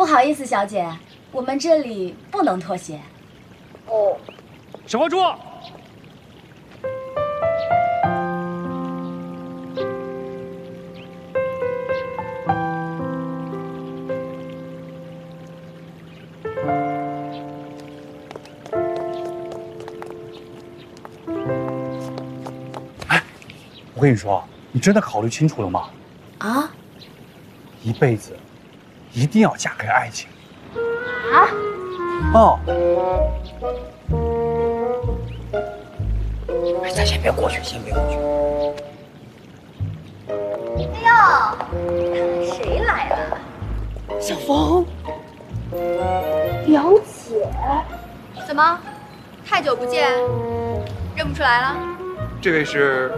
不好意思，小姐，我们这里不能脱鞋。哦，小花猪。 我跟你说，你真的考虑清楚了吗？啊！一辈子一定要嫁给爱情。啊！哦。哎，咱先别过去，先别过去。哎呦，谁来了？小峰，表姐，怎么太久不见，认不出来了？这位是。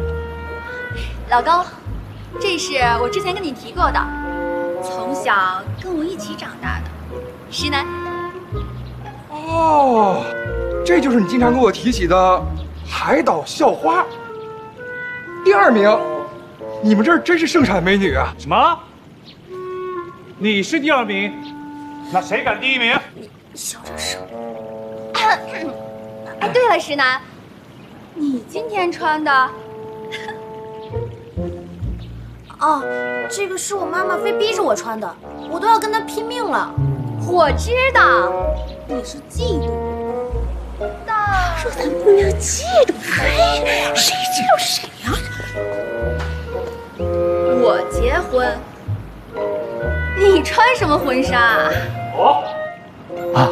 老高，这是我之前跟你提过的，从小跟我一起长大的石楠。哦，这就是你经常跟我提起的海岛校花，第2名。你们这儿真是盛产美女啊！什么？你是第2名？那谁敢第1名？你小点声。哎，对了，石楠，你今天穿的。 哦，这个是我妈妈非逼着我穿的，我都要跟她拼命了。我知道，你是嫉妒。那说咱姑娘嫉妒，哎，谁嫉妒谁呀？我结婚，你穿什么婚纱啊？我啊，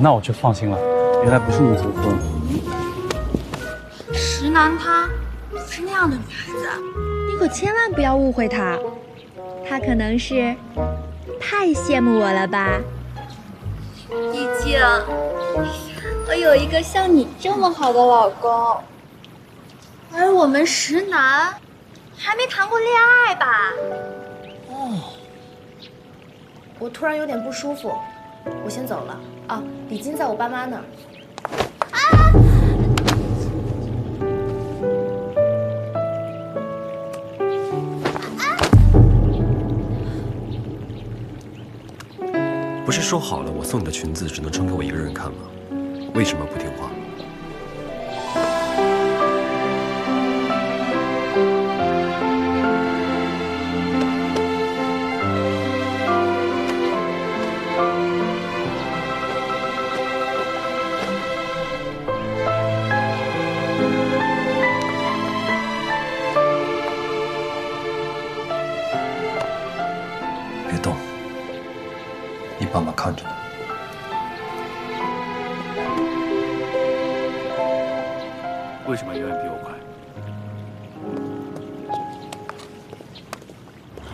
那我就放心了，原来不是你结婚。石楠她不是那样的女孩子。 你可千万不要误会他，他可能是太羡慕我了吧。毕竟我有一个像你这么好的老公，而我们石楠还没谈过恋爱吧？哦，我突然有点不舒服，我先走了啊。礼金在我爸妈那儿。啊！ 不是说好了，我送你的裙子只能穿给我一个人看吗？为什么不听话？别动。 你爸妈看着呢。为什么永远比我快？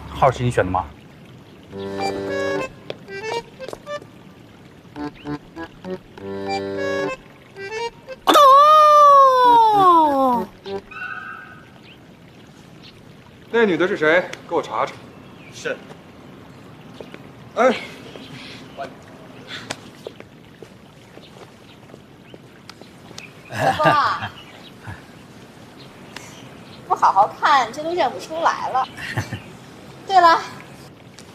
号是你选的吗？哦，那女的是谁？给我查查。是。哎。 哇，不好好看，这都认不出来了。对了，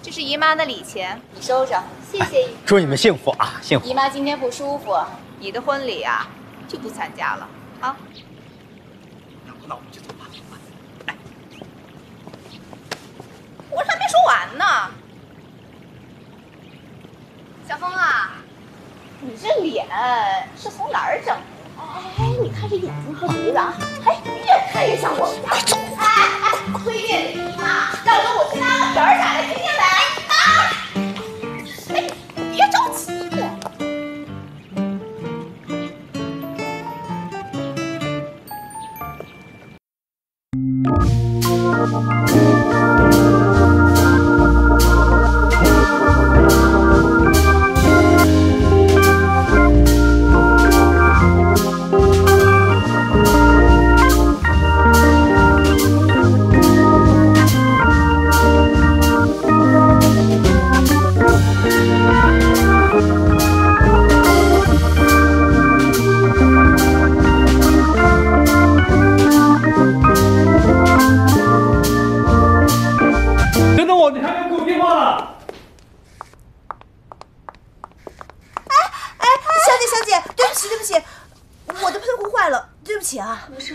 这是姨妈的礼钱，你收着，谢谢姨妈。祝你们幸福啊，幸福！姨妈今天不舒服，你的婚礼啊就不参加了啊。那我们就走吧，来。我还没说完呢，小峰啊，你这脸是从哪儿整的？ 哎，你看这眼睛和鼻子啊，哎，越看越像我们家。快走！哎哎，闺女，妈，让我跟我家的侄儿奶奶今天来啊！哎，别着急。对不起，我的喷壶坏了，对不起啊。没事。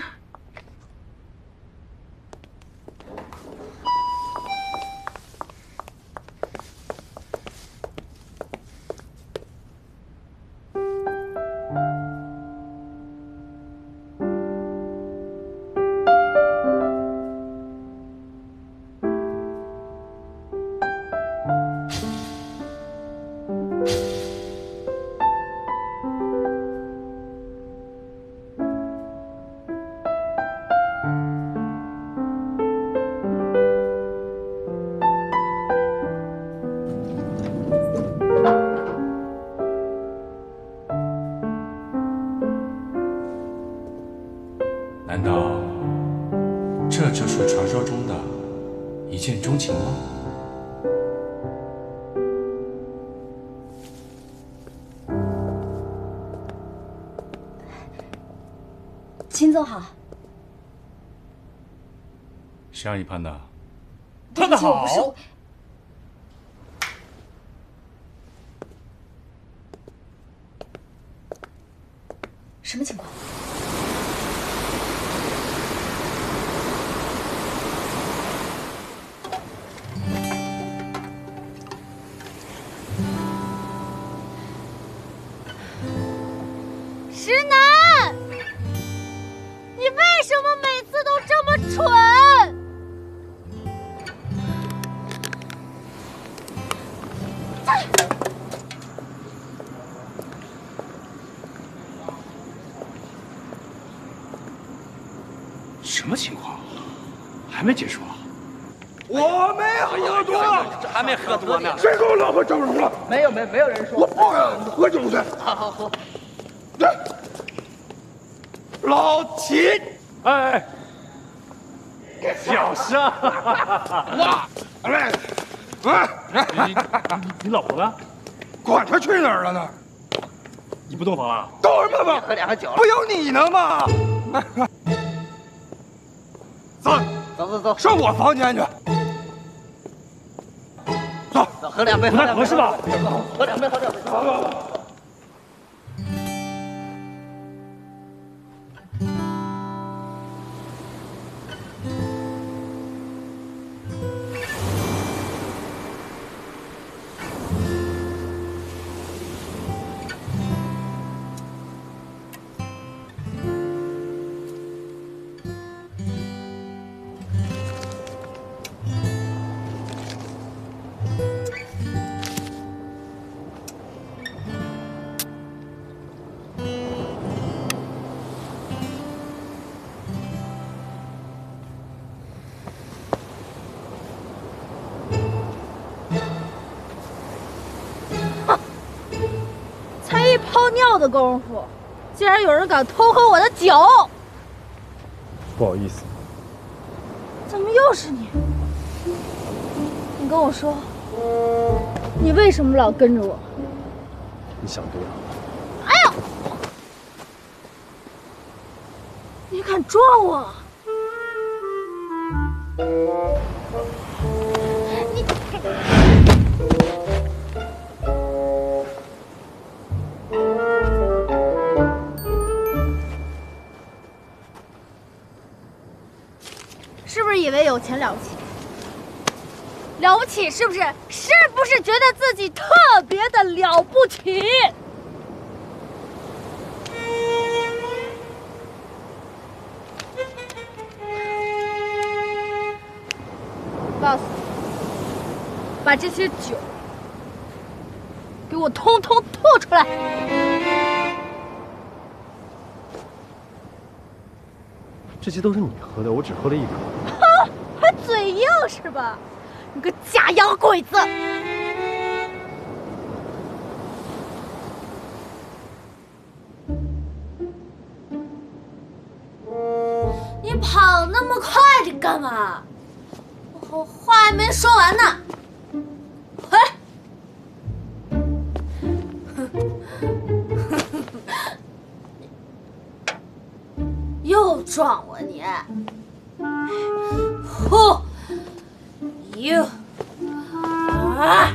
秦总好，谁让你攀的？攀的好。什么情况？石楠。 什么情况？还没结束啊？我没喝多，还没喝多呢。谁给我老婆找人了？没有人说。我不敢喝酒去。好好喝。来，老秦，哎，小声。哇，来，你老婆呢？管她去哪儿了呢？你不洞房了？动什么房？喝两杯酒。不有你呢吗？ 走，上我房间去。走，喝两杯，不太合适吧？喝两杯。走。 的功夫，竟然有人敢偷喝我的酒！不好意思，怎么又是你？你跟我说，你为什么老跟着我？你想多了。哎呦！你敢撞我！你。 以为有钱了不起，了不起是不是？是不是觉得自己特别的了不起？告诉你，把这些酒给我通通吐出来！这些都是你喝的，我只喝了一口。 嘴硬是吧？你个假洋鬼子！你跑那么快的干嘛？我话还没说完呢，回来！又撞我你！ Who you are?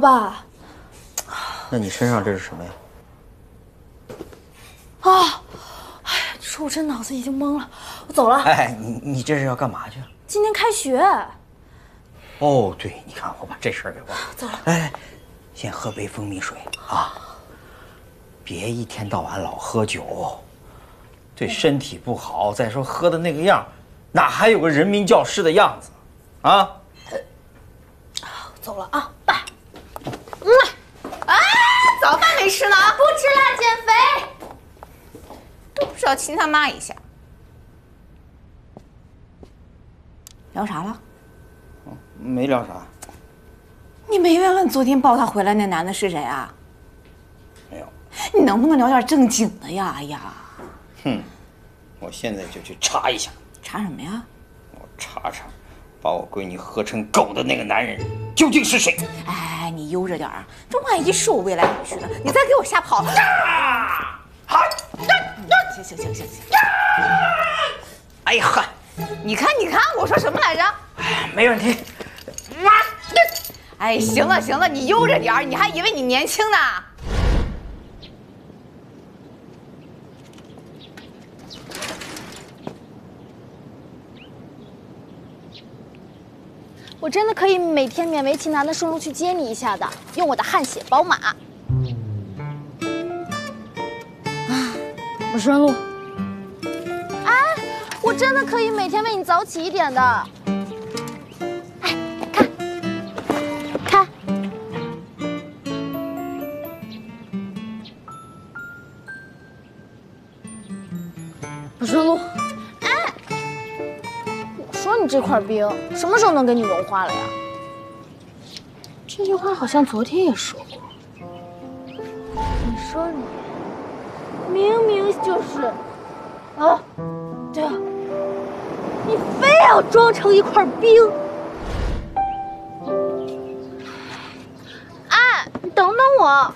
爸，那你身上这是什么呀？啊，哎呀，你说我这脑子已经懵了，我走了。哎，你这是要干嘛去了？今天开学。哦，对，你看我把这事儿给忘了。走了。哎，先喝杯蜂蜜水啊，别一天到晚老喝酒，对身体不好。再说喝的那个样，哪还有个人民教师的样子啊？走了啊，拜。 早饭没吃呢，不吃了，减肥。都不知道亲他妈一下。聊啥了？没聊啥。你没问问昨天抱他回来那男的是谁啊？没有。你能不能聊点正经的呀？哎呀，哼，我现在就去查一下。查什么呀？我查，把我闺女喝成狗的那个男人究竟是谁？哎。 你悠着点啊！这万一是我未来女婿呢？你再给我吓跑了！好，行！哎呀呵，你看，我说什么来着？哎，没问题。哎，行了，你悠着点儿，你还以为你年轻呢？我真的可以每天勉为其难的顺路去接你一下的，用我的汗血宝马。啊，我顺路。哎，我真的可以每天为你早起一点的。哎，看，我顺路。 你这块冰什么时候能给你融化了呀？这句话好像昨天也说过。你说你明明就是啊，对啊，你非要装成一块冰。哎，你等等我。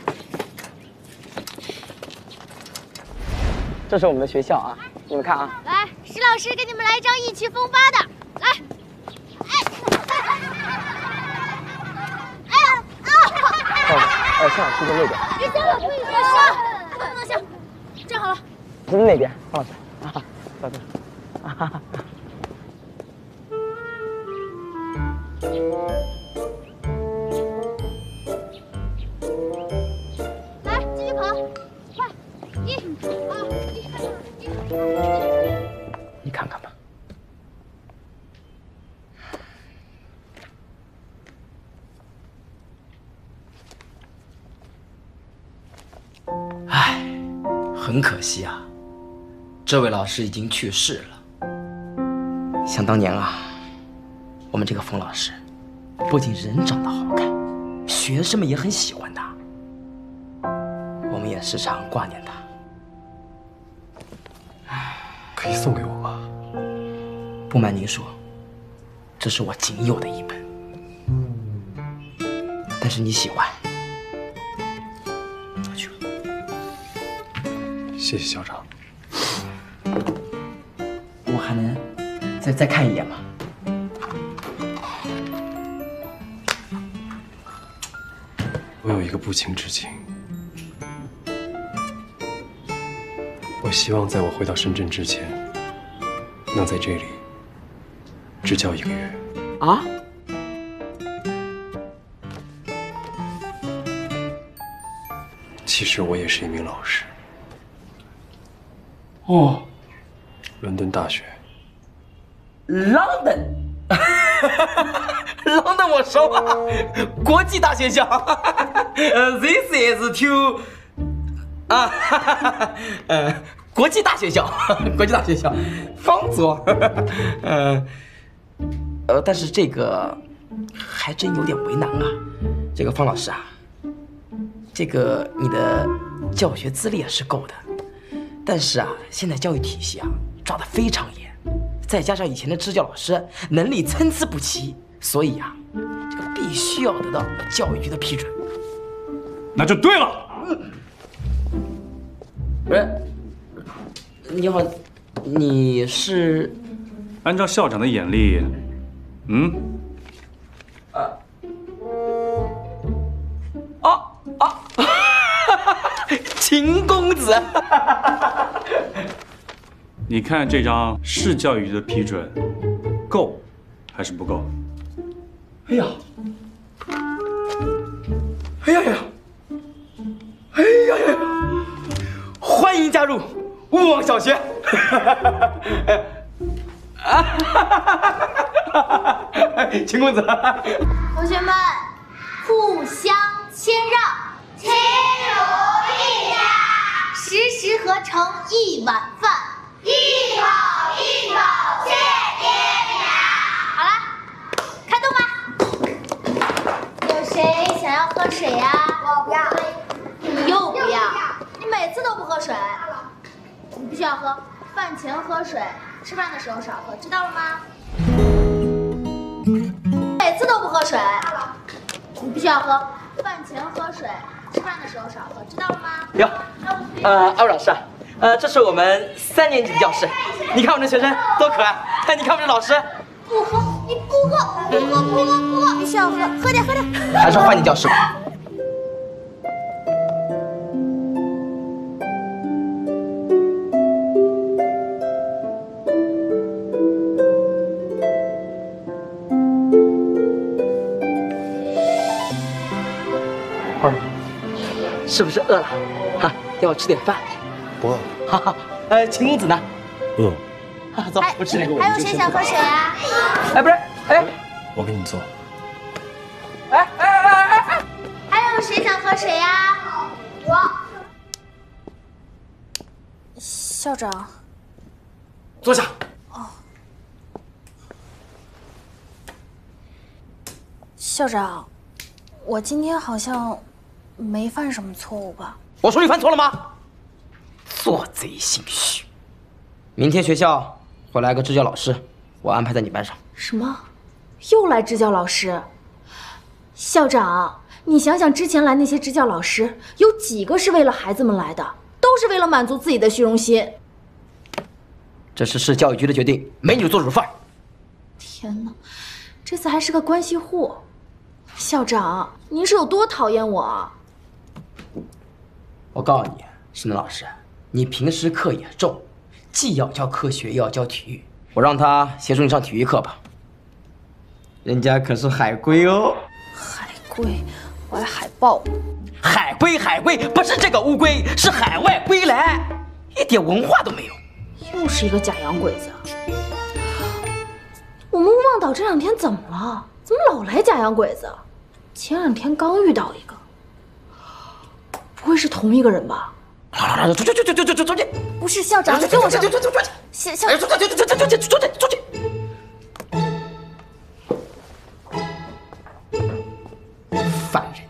这是我们的学校啊，你们看啊。来，石老师给你们来一张意气风发的。 哎，向老师的那边。别笑了，不能笑，站好了。就是那边，放老师啊，稍等。啊来，继续跑，快！你看看吧。 很可惜啊，这位老师已经去世了。想当年啊，我们这个冯老师，不仅人长得好看，学生们也很喜欢他，我们也时常挂念他。可以送给我吗？不瞒您说，这是我仅有的一本，但是你喜欢。 谢谢校长，我还能再看一眼吗？我有一个不情之请，我希望在我回到深圳之前，能在这里支教1个月。啊？其实我也是一名老师。哦，伦敦大学。London， 我熟啊，国际大学校。This is to 啊，国际大学校，国际大学校，方左。但是这个还真有点为难啊。这个方老师啊，这个你的教学资历啊是够的，但是啊，现在教育体系啊抓得非常严。 再加上以前的支教老师能力参差不齐，所以啊，这个必须要得到教育局的批准。那就对了。喂，你好，你是？按照校长的眼力，嗯？秦公子。你看这张市教育局的批准，够还是不够？哎呀，哎呀呀，哎呀呀！欢迎加入勿忘小学。啊！秦公子，同学们互相谦让，亲如一家，时时合成一碗饭。 一口一口谢爹娘。好了，开动吧。有谁想要喝水呀？我不要。你又不要？你每次都不喝水。你必须要喝，饭前喝水，吃饭的时候少喝，知道了吗？每次都不喝水。你必须要喝，饭前喝水，吃饭的时候少喝，知道了吗？有。二位老师啊。 这是我们3年级的教室，你看我们的学生多可爱！哎，你看我们的老师，不喝，你不喝，不喝，不喝，不喝，必须要喝，喝点，喝点。还是换你教室吧。花儿，是不是饿了？啊，要我吃点饭。 不饿。哈哈，秦公子呢？饿。啊，走，不吃那个。还有谁想喝水啊？哎，不是，哎，我给你做。哎！还有谁想喝水呀？我。校长。坐下。哦。校长，我今天好像没犯什么错误吧？我说你犯错了吗？ 做贼心虚，明天学校会来个支教老师，我安排在你班上。什么？又来支教老师？校长，你想想之前来那些支教老师，有几个是为了孩子们来的？都是为了满足自己的虚荣心。这是市教育局的决定，没你做主犯。天哪，这次还是个关系户。校长，您是有多讨厌我啊？我告诉你，沈老师。 你平时课也重，既要教科学又要教体育，我让他协助你上体育课吧。人家可是海归哦。海归，我爱海豹。海归，不是这个乌龟，是海外归来，一点文化都没有。又是一个假洋鬼子。我们勿忘岛这2天怎么了？怎么老来假洋鬼子？前2天刚遇到一个，不会是同一个人吧？ 来，出去！不是校长，你跟我说，出去！校长，出去！犯人！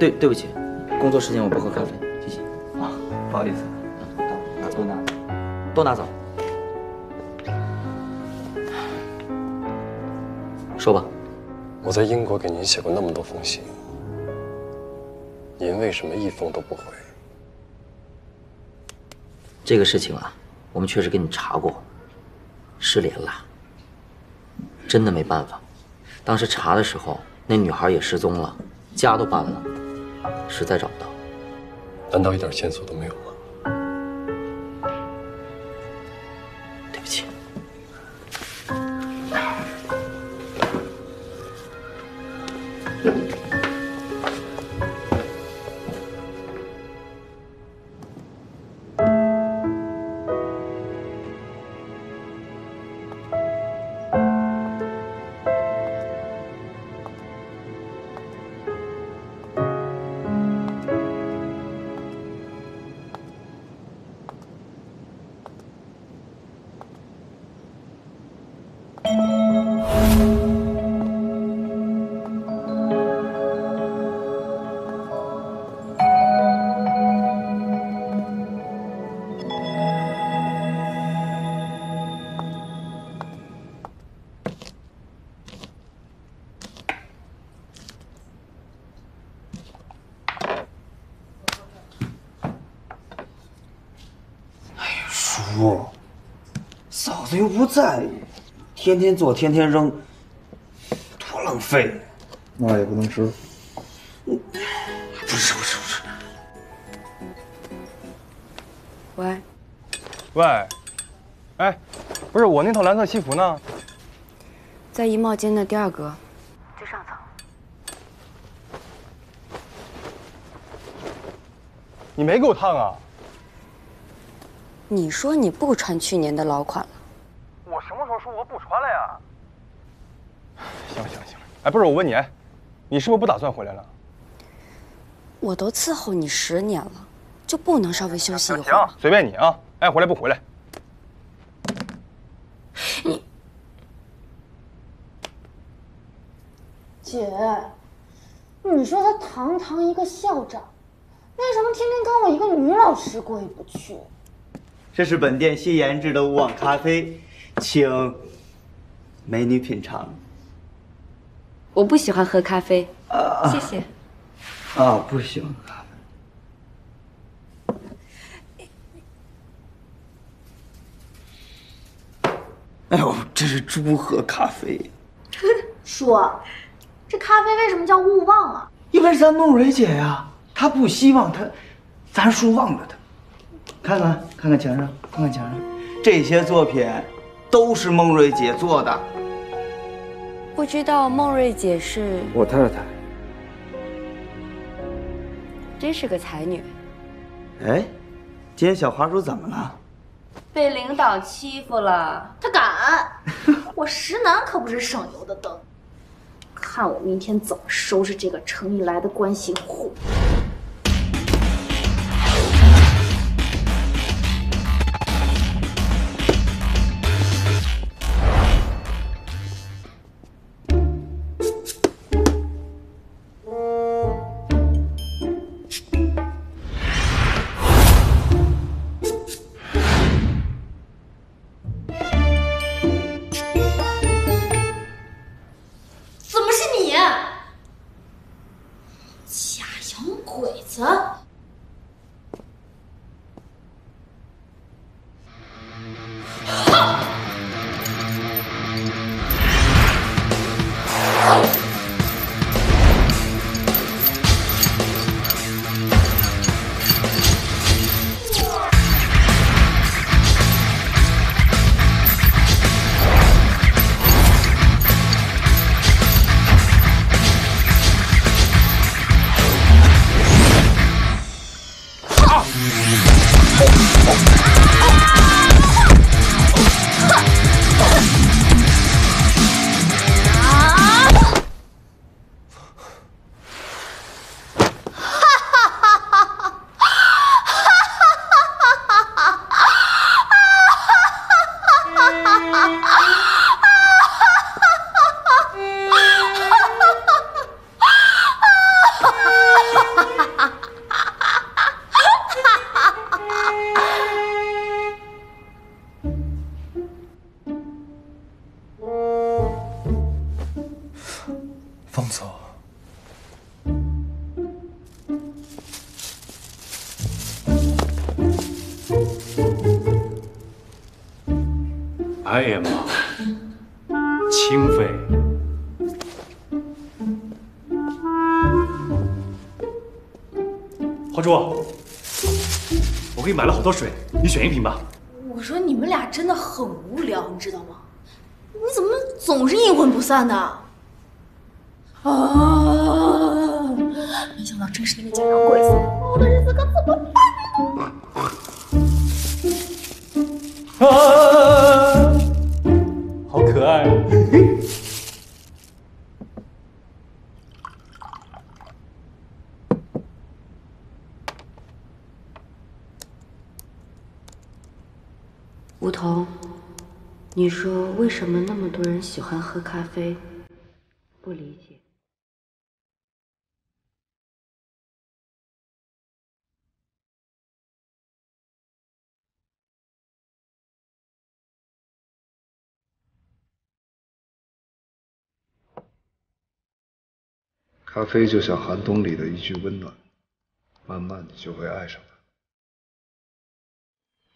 对不起，工作时间我不喝咖啡，谢谢。啊，不好意思，多拿走。说吧，我在英国给您写过那么多封信，您为什么一封都不回？这个事情啊，我们确实给你查过，失联了，真的没办法。当时查的时候，那女孩也失踪了，家都搬了，实在找不到。难道一点线索都没有吗？对不起。 又不在，天天做天天扔，多浪费！那也不能吃。不是。喂，哎，不是我那套蓝色西服呢？在衣帽间的第二格，最上层。你没给我烫啊？你说你不穿去年的老款了。 我什么时候说我不穿了呀？行了，哎，不是我问你，哎，你是不是不打算回来了？我都伺候你10年了，就不能稍微休息一会儿？行，随便你啊，爱回来不回来。你，姐，你说他堂一个校长，为什么天天跟我一个女老师过意不去？这是本店新研制的乌网咖啡。 请美女品尝。我不喜欢喝咖啡，谢谢。啊，不喜欢喝咖啡。哎呦，这是猪喝咖啡。叔，这咖啡为什么叫勿忘啊？因为咱诺蕊姐呀，她不希望她，咱叔忘了她。看看墙上，这些作品。 都是孟瑞姐做的，不知道孟瑞姐是我太太，真是个才女。哎，今天小花叔怎么了？被领导欺负了，他敢！我石楠可不是省油的灯，看我明天怎么收拾这个城里来的关系户。放手。I am 清妃。花猪，我给你买了好多水，你选一瓶吧。我说你们俩真的很无聊，你知道吗？你怎么总是阴魂不散的？ 啊！没想到真是那个假洋鬼子，我的日子可怎么办啊！好可爱！梧桐，你说为什么那么多人喜欢喝咖啡？不理解。 咖啡就像寒冬里的一句温暖，慢慢你就会爱上它。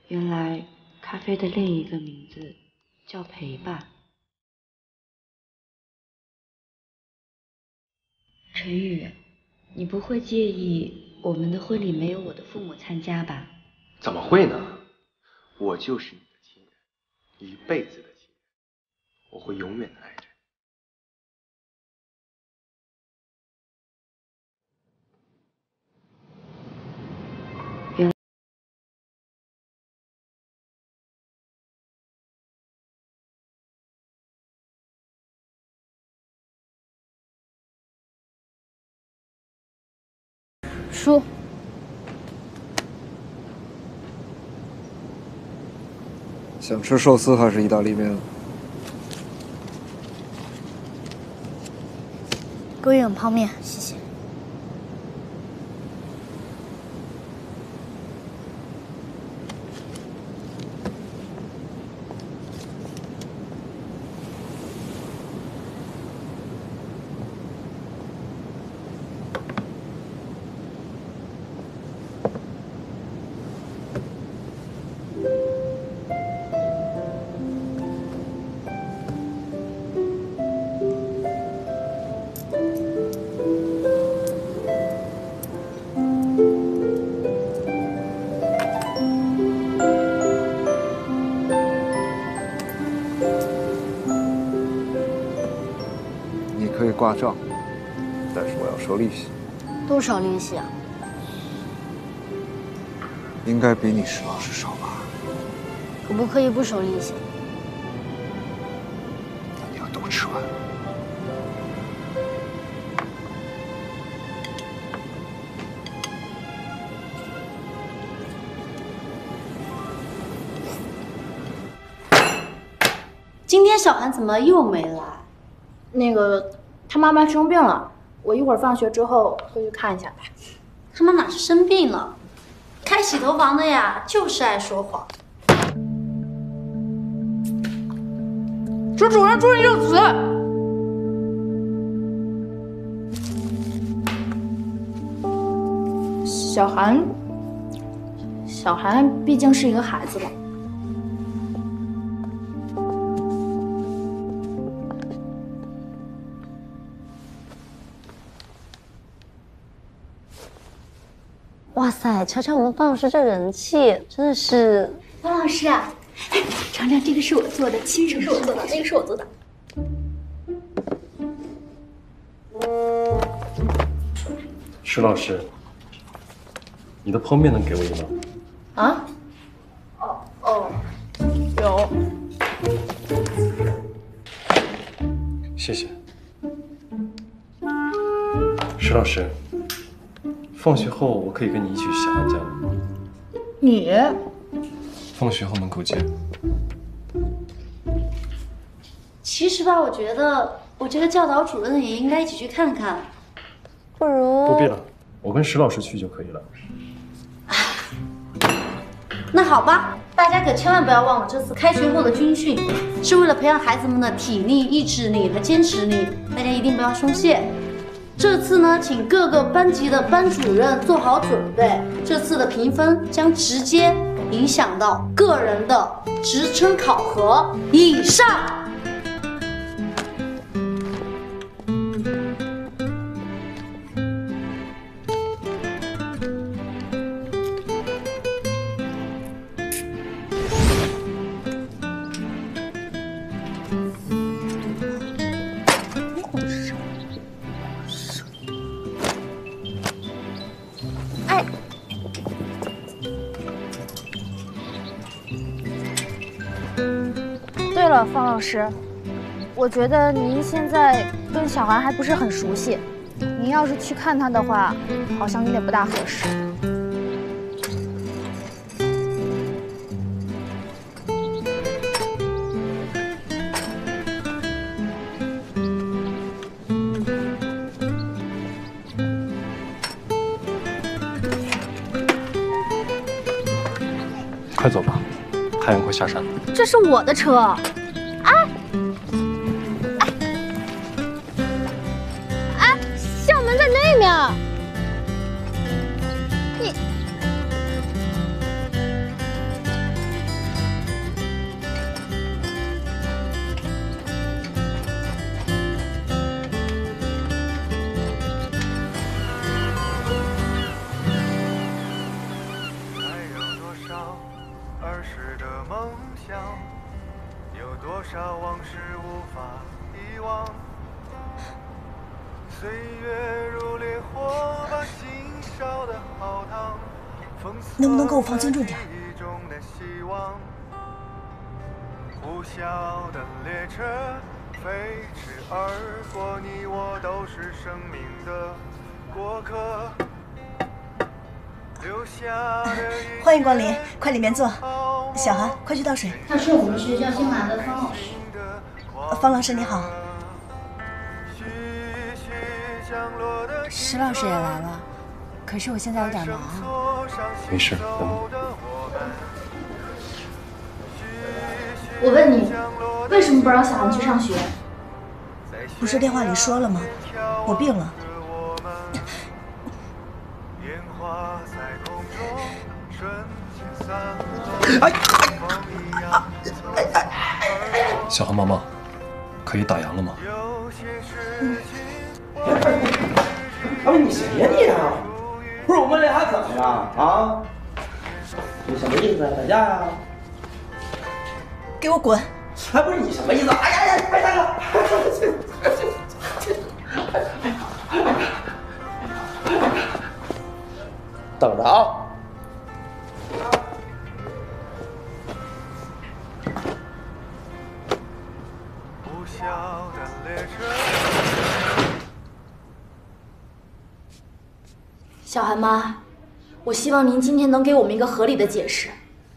原来咖啡的另一个名字叫陪伴。陈宇，你不会介意我们的婚礼没有我的父母参加吧？怎么会呢？我就是你的亲人，一辈子的亲人，我会永远的爱着你。 叔，想吃寿司还是意大利面？给我一碗泡面，谢谢。挂账，但是我要收利息。多少利息啊？应该比你10万少吧？可不可以不收利息？那你要等我吃完。今天小韩怎么又没来？那个。 他妈妈生病了，我一会儿放学之后会去看一下她。他妈哪是生病了，开洗头房的呀，就是爱说谎。说主任注意用词。小韩毕竟是一个孩子嘛。 哇塞，瞧瞧我们方老师这人气，真的是方老师啊！哎，尝尝这个是我做的，亲手是我做的，这个是我做的。石老师，你的泡面能给我一碗吗？啊？哦，有。谢谢，石老师。 放学后我可以跟你一起去小韩家吗？你放学后门口见。其实吧，我觉得教导主任也应该一起去看看。不如不必了，我跟石老师去就可以了。那好吧，大家可千万不要忘了，这次开学后的军训是为了培养孩子们的体力、意志力和坚持力，大家一定不要松懈。这次呢，请各个班级的班主任做好准备，这次的评分将直接影响到个人的职称考核。以上。 对了，方老师，我觉得您现在跟小韩还不是很熟悉，您要是去看他的话，好像有点不大合适。快走吧，太阳快下山了。这是我的车。 能不能给我放尊重点？欢迎光临，快里面坐。小韩，快去倒水。他是我们学校新来的方老师。方老师你好。石老师也来了。 可是我现在有点忙，没事，等我。我问你，为什么不让小韩去上学？不是电话里说了吗？我病了。小韩妈妈，可以打烊了吗？哎，你谁呀你啊？ 不是我们俩怎么了啊？你什么意思啊？打架呀？给我滚！哎，不是你什么意思？哎呀呀！哎大哥，等着啊！小韩妈，我希望您今天能给我们一个合理的解释。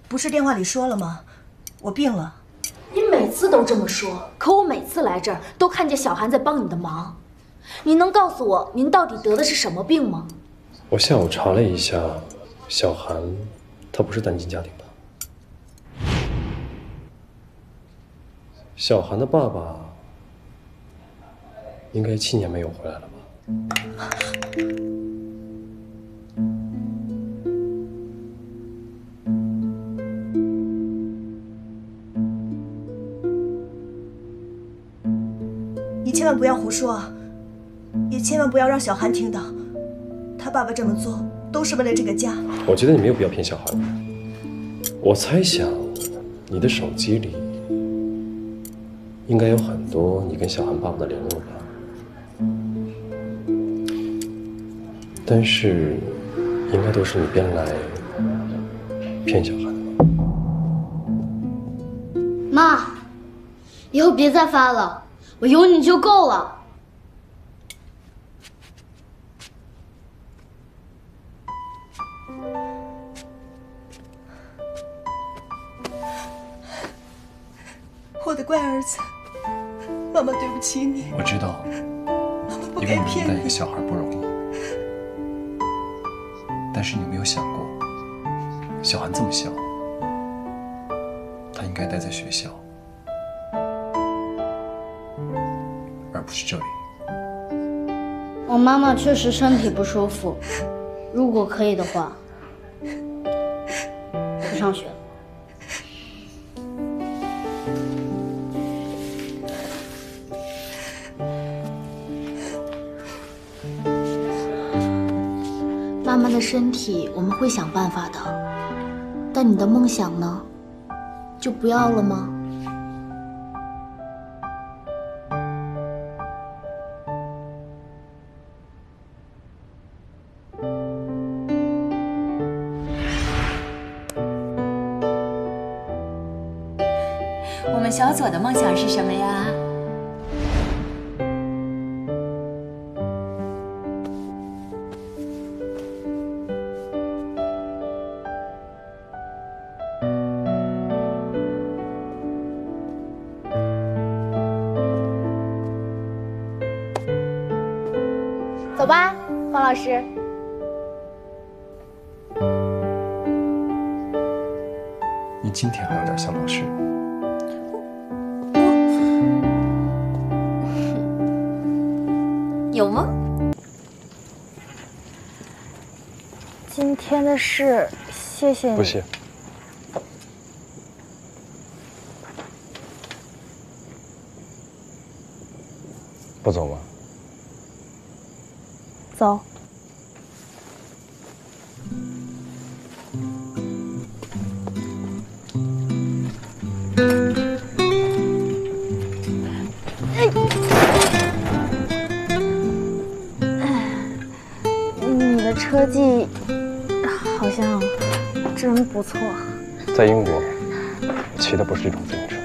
不是电话里说了吗？我病了。你每次都这么说，可我每次来这儿都看见小韩在帮你的忙。您能告诉我您到底得的是什么病吗？我下午查了一下，小韩她不是单亲家庭吧？小韩的爸爸应该7年没有回来了吧？ 千万不要胡说，也千万不要让小韩听到，他爸爸这么做都是为了这个家。我觉得你没有必要骗小韩。我猜想，你的手机里应该有很多你跟小韩爸爸的联络吧？但是，应该都是你编来骗小韩的吧？妈，以后别再发了。 我有你就够了。我的乖儿子，妈妈对不起你。我知道，妈妈不该骗你。一个女人带一个小孩不容易，但是你有没有想过，小韩这么小，他应该待在学校，而不是这里。我妈妈确实身体不舒服，如果可以的话，不上学了。 妈妈的身体我们会想办法的，但你的梦想呢？就不要了吗？我们小左的梦想是什么呀？ 走吧，方老师。你今天还有点像老师。有吗？今天的事，谢谢你。不谢。不走吗？ 走。你的车技好像真不错。在英国，骑的不是一种自行车。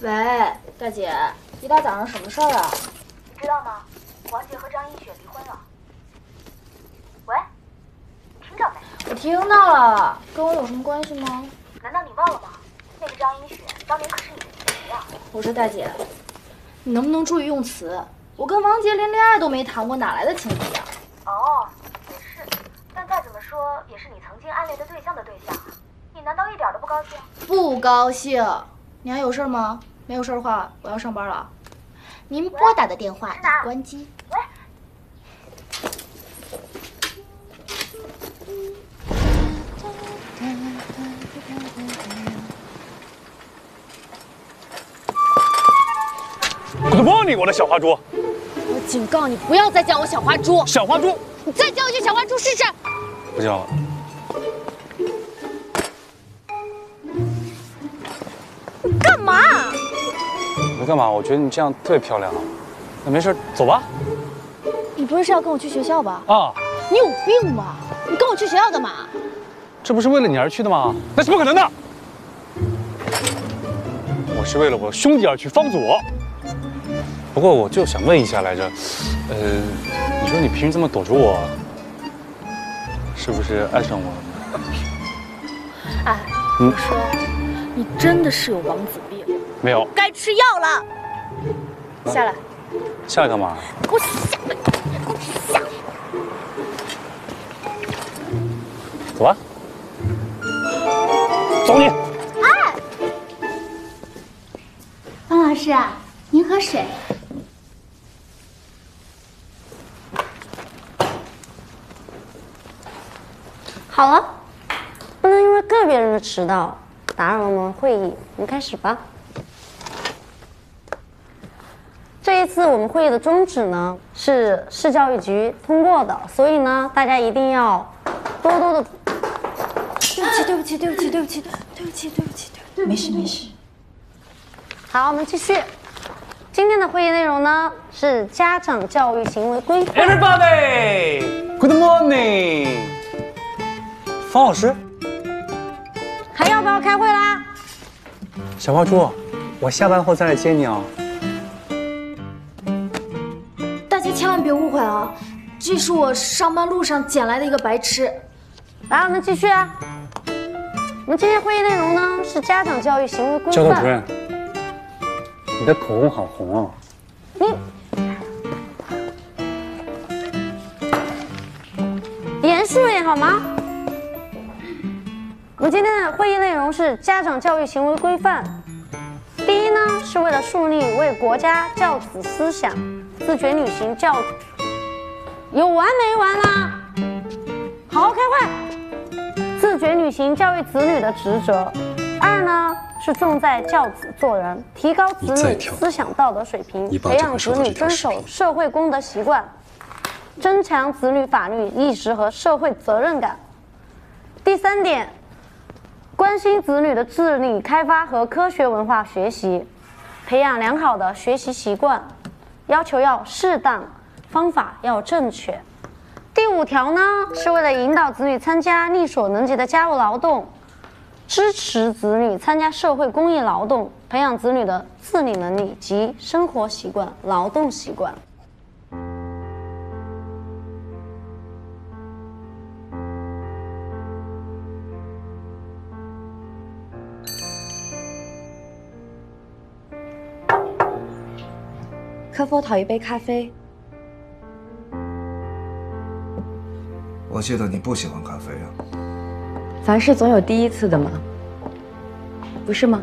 喂，大姐，一大早上什么事儿啊？你知道吗？王杰和张一雪离婚了。喂，你听到没？我听到了，跟我有什么关系吗？难道你忘了吗？那个张一雪当年可是你的女神呀！我说大姐，你能不能注意用词？我跟王杰连恋爱都没谈过，哪来的情敌啊？哦，也是，但再怎么说也是你曾经暗恋的对象的对象，你难道一点都不高兴？不高兴。 你还有事吗？没有事的话，我要上班了。您拨打的电话已关机。喂。Good morning， 我的小花猪。我警告你，不要再叫我小花猪。小花猪，你再叫我一句小花猪试试。不叫了。 干嘛？没干嘛，我觉得你这样特别漂亮啊。那没事，走吧。你不是要跟我去学校吧？啊！你有病吧？你跟我去学校干嘛？这不是为了你而去的吗？那是不可能的。我是为了我兄弟而去，方左。不过我就想问一下来着，你说你平时这么躲着我，是不是爱上我了？哎，我说。嗯 你真的是有王子病？没有，该吃药了。下来，下来干嘛？给我下来！给我下来！走吧，走你！哎，方老师，您喝水。好了，不能因为个别人的迟到。 打扰了我们会议，我们开始吧。这一次我们会议的宗旨呢是市教育局通过的，所以呢大家一定要多多的。对不起，没事。好，我们继续。今天的会议内容呢是家长教育行为规范。Everybody, good morning。方老师。 还要不要开会啦？小花猪，我下班后再来接你啊。大家千万别误会啊，这是我上班路上捡来的一个白痴。来，我们继续啊。我们今天会议内容呢是家长教育行为规范。教导主任，你的口红好红啊。你严肃一点好吗？我们今天的会议内容是家长教育行为规范。 第一呢，是为了树立为国家教子思想，自觉履行教育。有完没完啦？好好开会。自觉履行教育子女的职责。二呢，是重在教子做人，提高子女思想道德水平，培养子女遵守社会公德习惯，增强子女法律意识和社会责任感。第三点。 关心子女的智力开发和科学文化学习，培养良好的学习习惯，要求要适当，方法要正确。第五条呢，是为了引导子女参加力所能及的家务劳动，支持子女参加社会公益劳动，培养子女的自理能力及生活习惯、劳动习惯。 可否讨一杯咖啡？我记得你不喜欢咖啡啊。凡事总有第一次的嘛，不是吗？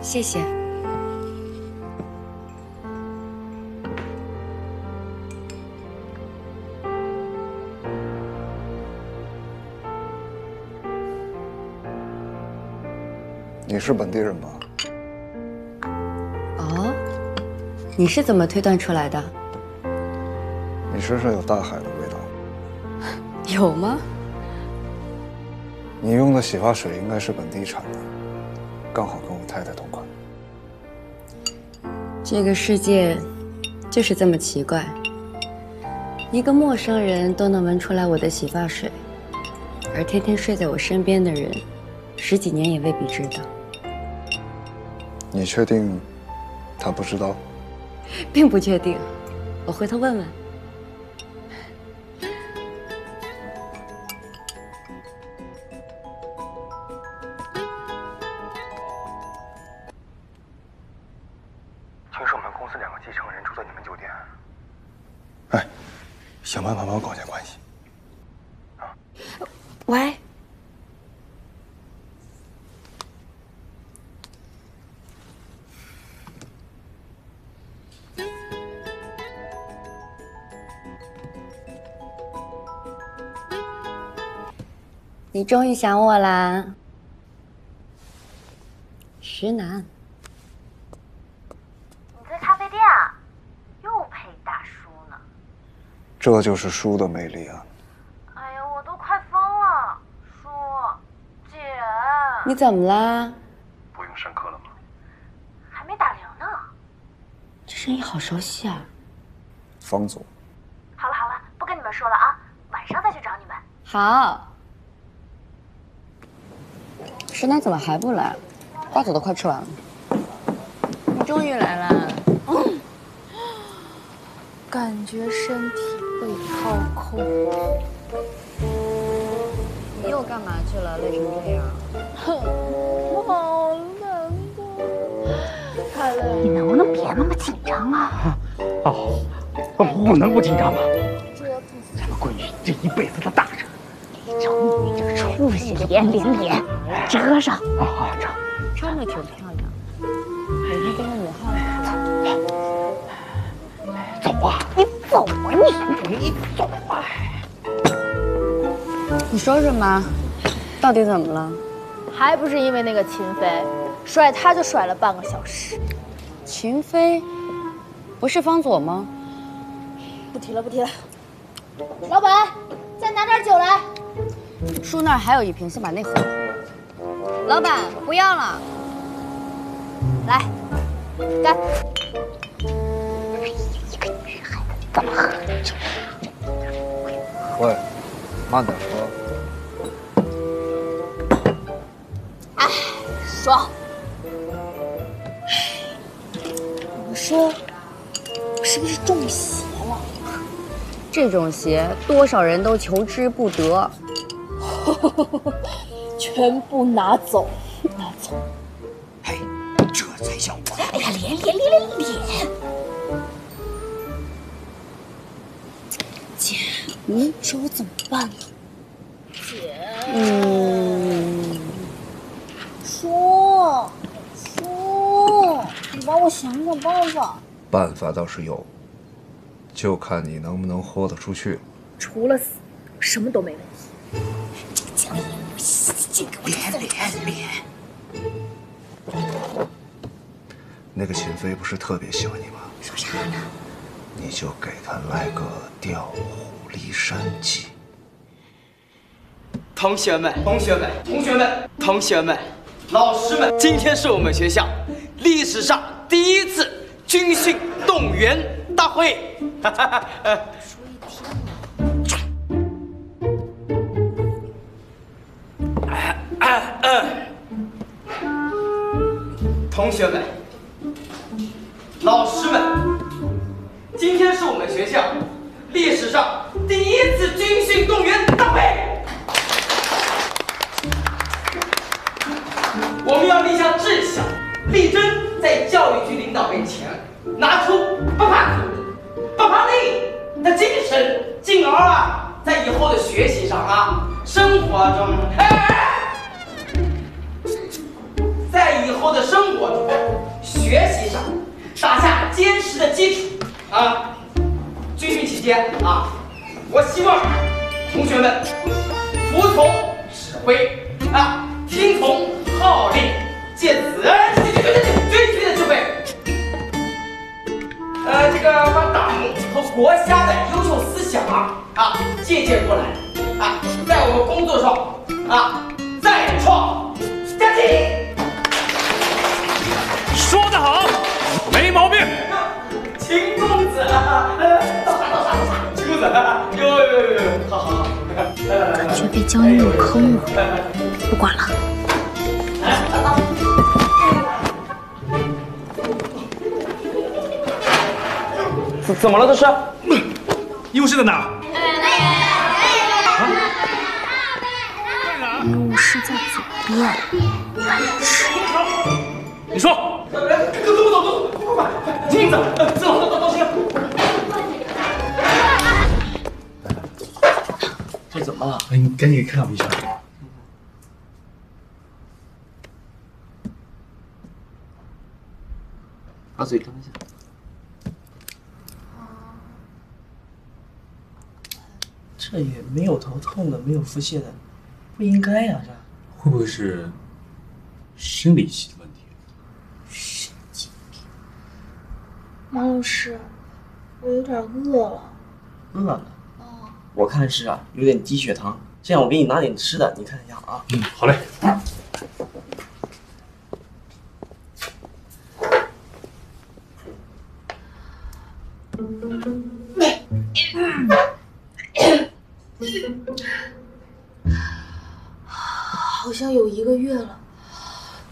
谢谢。你是本地人吧？哦，你是怎么推断出来的？你身上有大海的味道。有吗？你用的洗发水应该是本地产的，刚好跟我太太同款。这个世界就是这么奇怪，一个陌生人都能闻出来我的洗发水，而天天睡在我身边的人，十几年也未必知道。 你确定他不知道？并不确定，我回头问问。听说我们公司两个继承人住在你们酒店。哎，想办法帮我搞一下关系。啊，喂。 你终于想我啦，石楠。你在咖啡店啊？又配大叔呢。这就是叔的魅力啊！哎呀，我都快疯了，叔，姐。你怎么啦？不用上课了吗？还没打铃呢。这声音好熟悉啊。方总。好了好了，不跟你们说了啊，晚上再去找你们。好。 石楠怎么还不来？瓜子都快吃完了。你终于来了，感觉身体被掏空。你又干嘛去了？累成这样？哼，我好难过，太累了。你能不能别那么紧张啊？哦，我能不紧张吗？咱们闺女这一辈子的大事。 瞅你那张畜生脸，遮上。好好遮，这么挺漂亮。我去跟武汉来。走啊！你走啊你！你走啊！你说说嘛，到底怎么了？还不是因为那个秦飞，甩他就甩了半个小时。秦飞，不是方左吗？不提了，不提了。老板，再拿点酒来。 叔那儿还有一瓶，先把那喝了。老板，不要了，来，干！哎呀，一个女孩子怎么喝？喂，慢点喝。哎，爽！你说我是不是中邪了？这种邪，多少人都求之不得。全部拿走，拿走！哎，这才像我。哎呀，脸！ 姐，你说我怎么办呢？姐，说，你帮我想想办法。办法倒是有，就看你能不能豁得出去。除了死，什么都没问题。江爷，脸！那个秦飞不是特别喜欢你吗？说啥呢？ 你就给他来个调虎离山计。同学们，老师们，今天是我们学校历史上第一次军训动员大会。同学们，老师们。 今天是我们学校历史上第一次军训动员大会，我们要立下志向，力争在教育局领导面前拿出爸爸力的精神，进而在以后的学习上学习上打下坚实的基础。 啊，军训期间我希望同学们服从指挥听从号令，借此军训的智慧，把党和国家的优秀思想借鉴过来在我们工作上再创佳绩。说得好，没毛病。 秦公子，到啥？秦公子，哟，好，感觉被江一有坑了，不管了。怎么了这是？医务室在哪？医务室在左边。你说。 走，快！金子，走！这怎么了？哎，你赶紧看我一下。把嘴张一下。这也没有头痛的，没有腹泻的，不应该呀，这会不会是生理系的问题？ 马老师，我有点饿了。饿了？我看是有点低血糖。这样，我给你拿点吃的，你看一下啊。嗯，好嘞。好像有一个月了，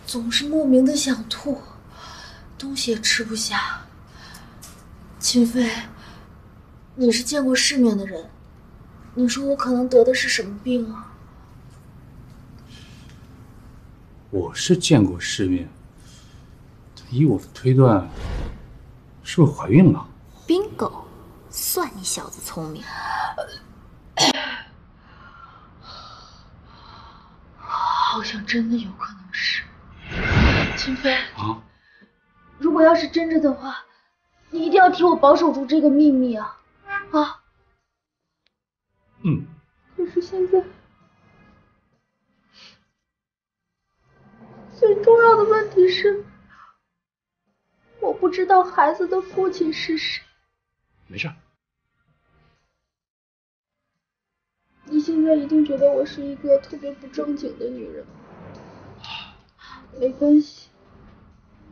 总是莫名的想吐，东西也吃不下。 秦飞，你是见过世面的人，你说我可能得的是什么病啊？我是见过世面，依我推断，是不是怀孕了 ？Bingo， 算你小子聪明。好像真的有可能是。秦飞，如果要是真的的话。 你一定要替我保守住这个秘密啊！嗯。可是现在，最重要的问题是，我不知道孩子的父亲是谁。没事。你现在一定觉得我是一个特别不正经的女人，没关系，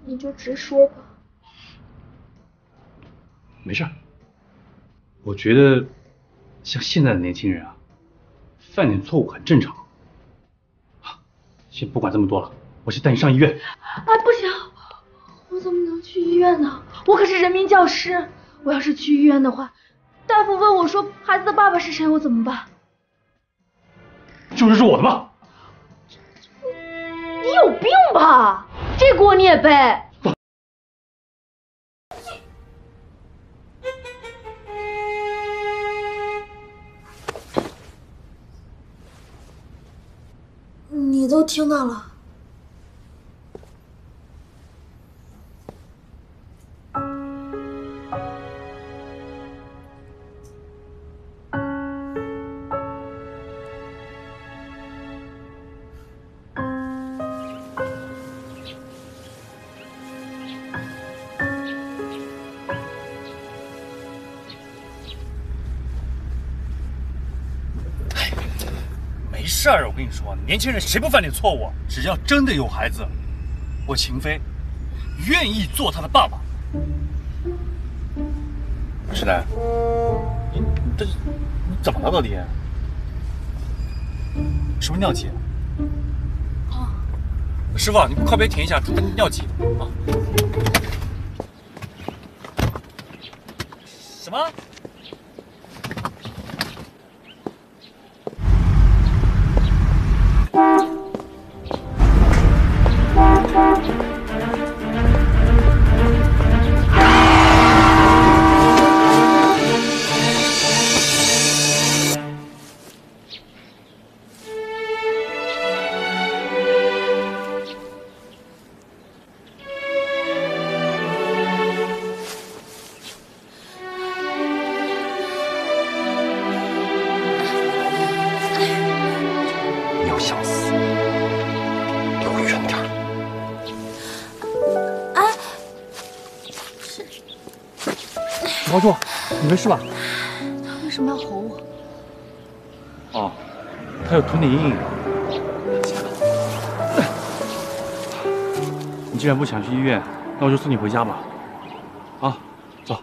你就直说吧。 没事，我觉得像现在的年轻人犯点错误很正常。啊，先不管这么多了，我先带你上医院。啊，不行，我怎么能去医院呢？我可是人民教师，我要是去医院的话，大夫问我说孩子的爸爸是谁，我怎么办？就是我的吧。你有病吧？这锅你也背？ 你都听到了，哎，没事儿，我跟你说。 年轻人谁不犯点错误？只要真的有孩子，我秦飞愿意做他的爸爸。石楠，你怎么了到底？是不是尿急？啊！师傅，你靠边停一下，尿急啊！什么？ 老朱，你没事吧？他为什么要吼我？哦，他有童年阴影。你既然不想去医院，那我就送你回家吧。啊，走。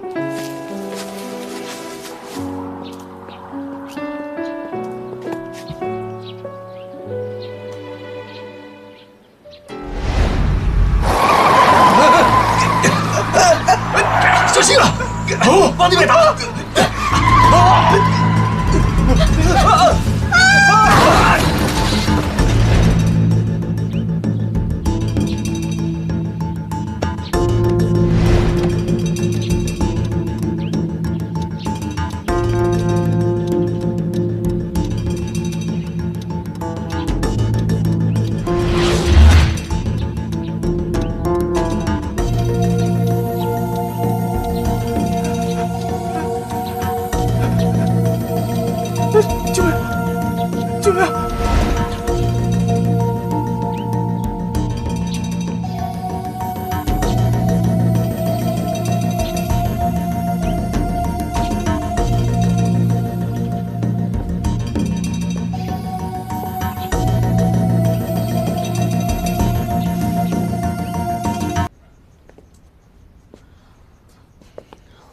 小心啊！ 哦，帮你们打！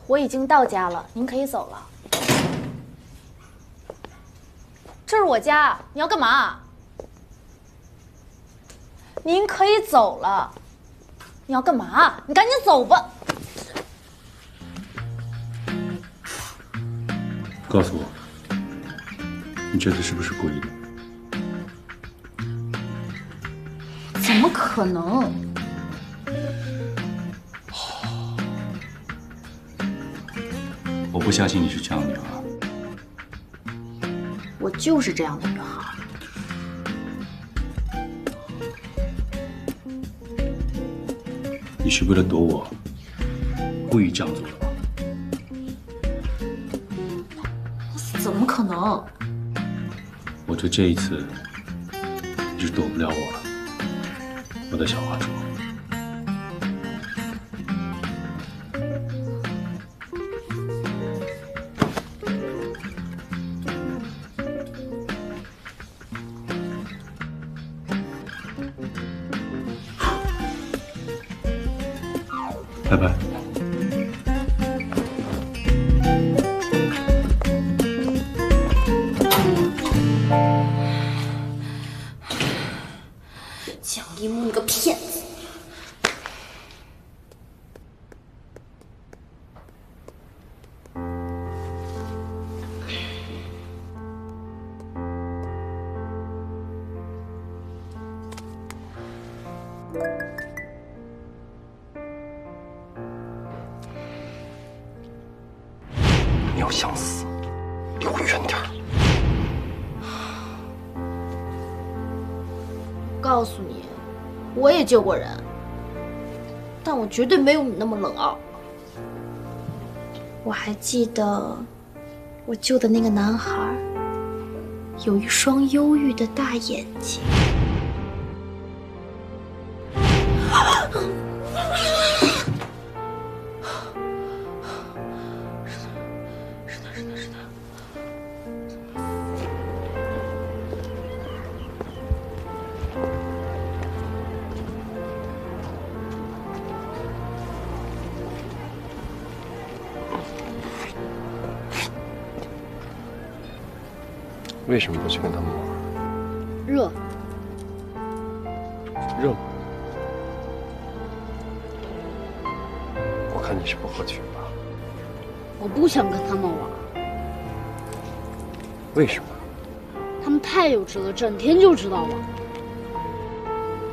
我已经到家了，您可以走了。这是我家，你要干嘛？您可以走了，你要干嘛？你赶紧走吧。告诉我，你这次是不是故意的？怎么可能？ 我不相信你是这样的女孩。我就是这样的女孩。你是为了躲我，故意这样做的吗？怎么可能？我觉得这一次你是躲不了我了，我的小花猪。 拜拜。你要想死，离我远点儿。告诉你，我也救过人，但我绝对没有你那么冷傲。我还记得，我救的那个男孩有一双忧郁的大眼睛。 为什么不去跟他们玩？热。热吗？我看你是不合群吧。我不想跟他们玩。为什么？他们太幼稚了，整天就知道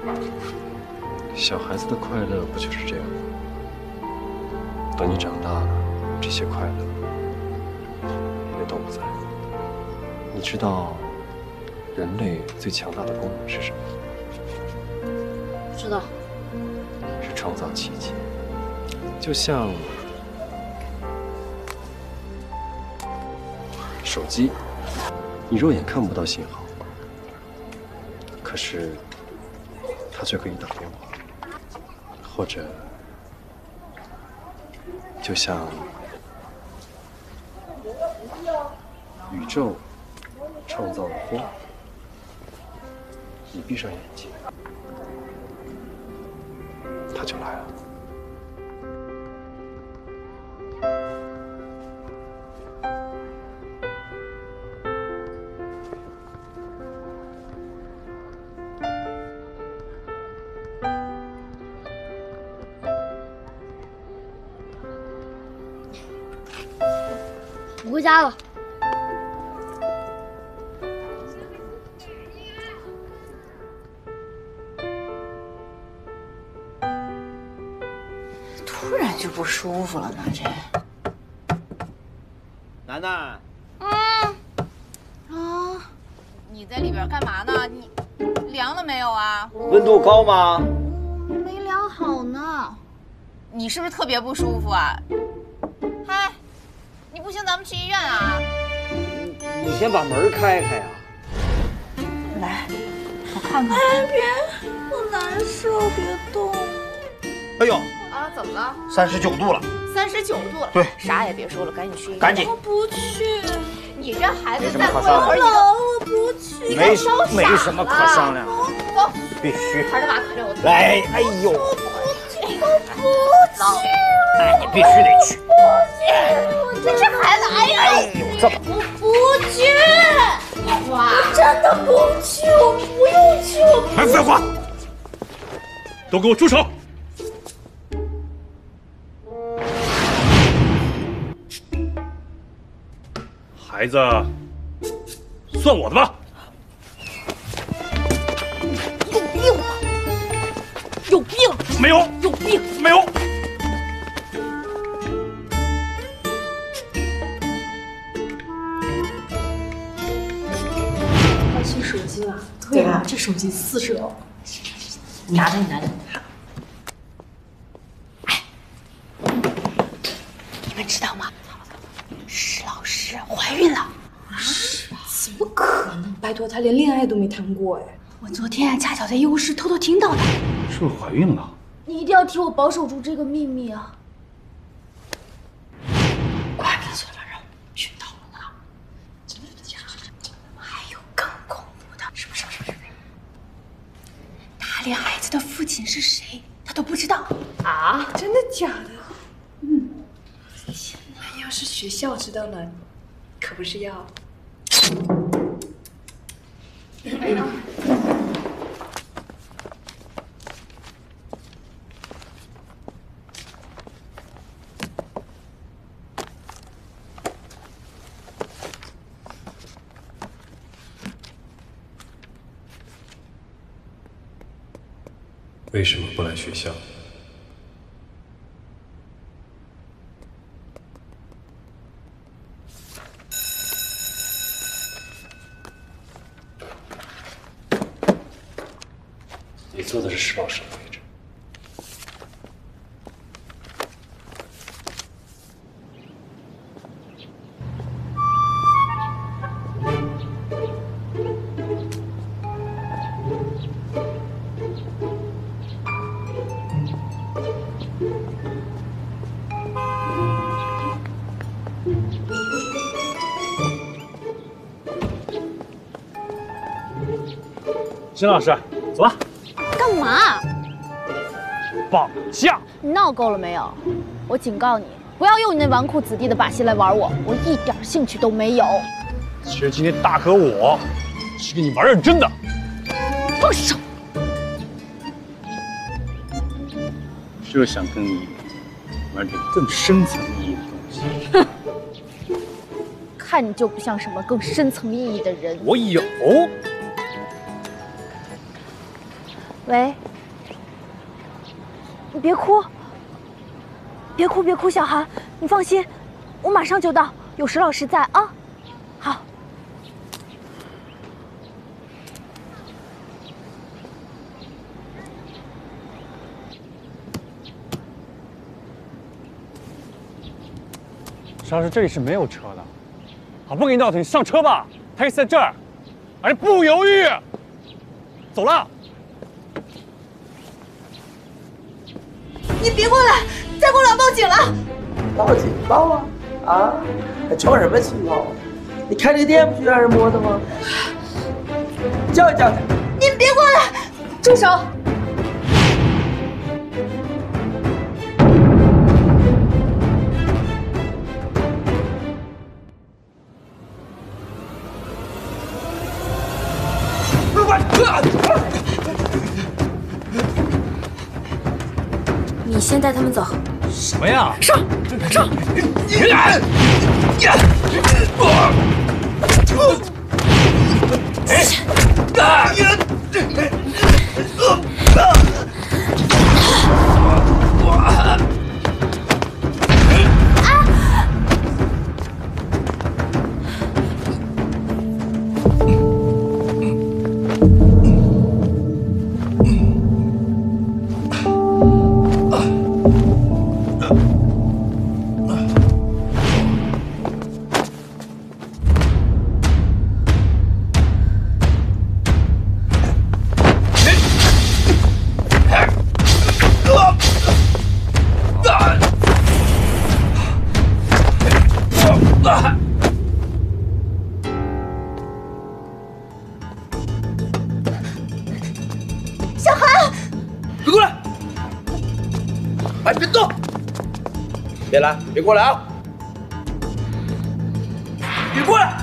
玩。小孩子的快乐不就是这样吗？等你长大了，这些快乐也都不在了。 你知道人类最强大的功能是什么？知道。是创造奇迹，就像手机，你肉眼看不到信号，可是它却可以打电话，或者就像宇宙。 创造了光。你闭上眼睛，他就来了。我回家了。 就不舒服了呢，这。楠楠。你在里边干嘛呢？你凉了没有啊？温度高吗？没凉好呢。你是不是特别不舒服啊？嗨，你不行，咱们去医院啊。你先把门开开呀。来，我看看。哎，别，我难受，别动。哎呦。 啊，怎么了？39度了，39度了。对，啥也别说了，赶紧去医院。赶紧，我不去。你这孩子再过一会儿，我不去。没什么可商量。走，必须。还是把可怜我。来，哎呦，我不去，我不去。哎，你必须得去。我不去，这孩子，哎呦，这我不去。我真的不去，我不用去，我。还废话，都给我住手！ 孩子，算我的吧！有病吧？有病？没有。有病？没有。换新手机了，对吧？这手机40刀。你拿着，你拿着。哎，你们知道吗？ 石老师怀孕了啊？是啊，怎么可能？拜托，她连恋爱都没谈过哎！我昨天恰巧在医务室偷偷听到的。是不是怀孕了？你一定要替我保守住这个秘密啊！快闭嘴吧，让我寻到了他！还有更恐怖的，什么？他连孩子的父亲是谁，他都不知道啊！真的假的？嗯。 要是学校知道了，可不是要。为什么不来学校？做的是时报社的位置。金老师，走吧。干嘛？绑架！你闹够了没有？我警告你，不要用你那纨绔子弟的把戏来玩我，我一点兴趣都没有。其实今天大可我是跟你玩认真的。放手！就想跟你玩点更深层意义的东西。看你就不像什么更深层意义的人。我有。 喂，你别哭，别哭，别哭，小韩，你放心，我马上就到，有石老师在啊。好。石老师，这里是没有车的，好，不跟你闹腾，你上车吧，他在这儿，哎，不犹豫，走了。 你别过来！再过来报警了！报警报啊！啊，还装什么气泡？你开这店不就让人摸的吗？叫一叫他！你们别过来！住手！你先带他们走。什么呀？上上！你敢！啊！别来！别过来啊！别过来！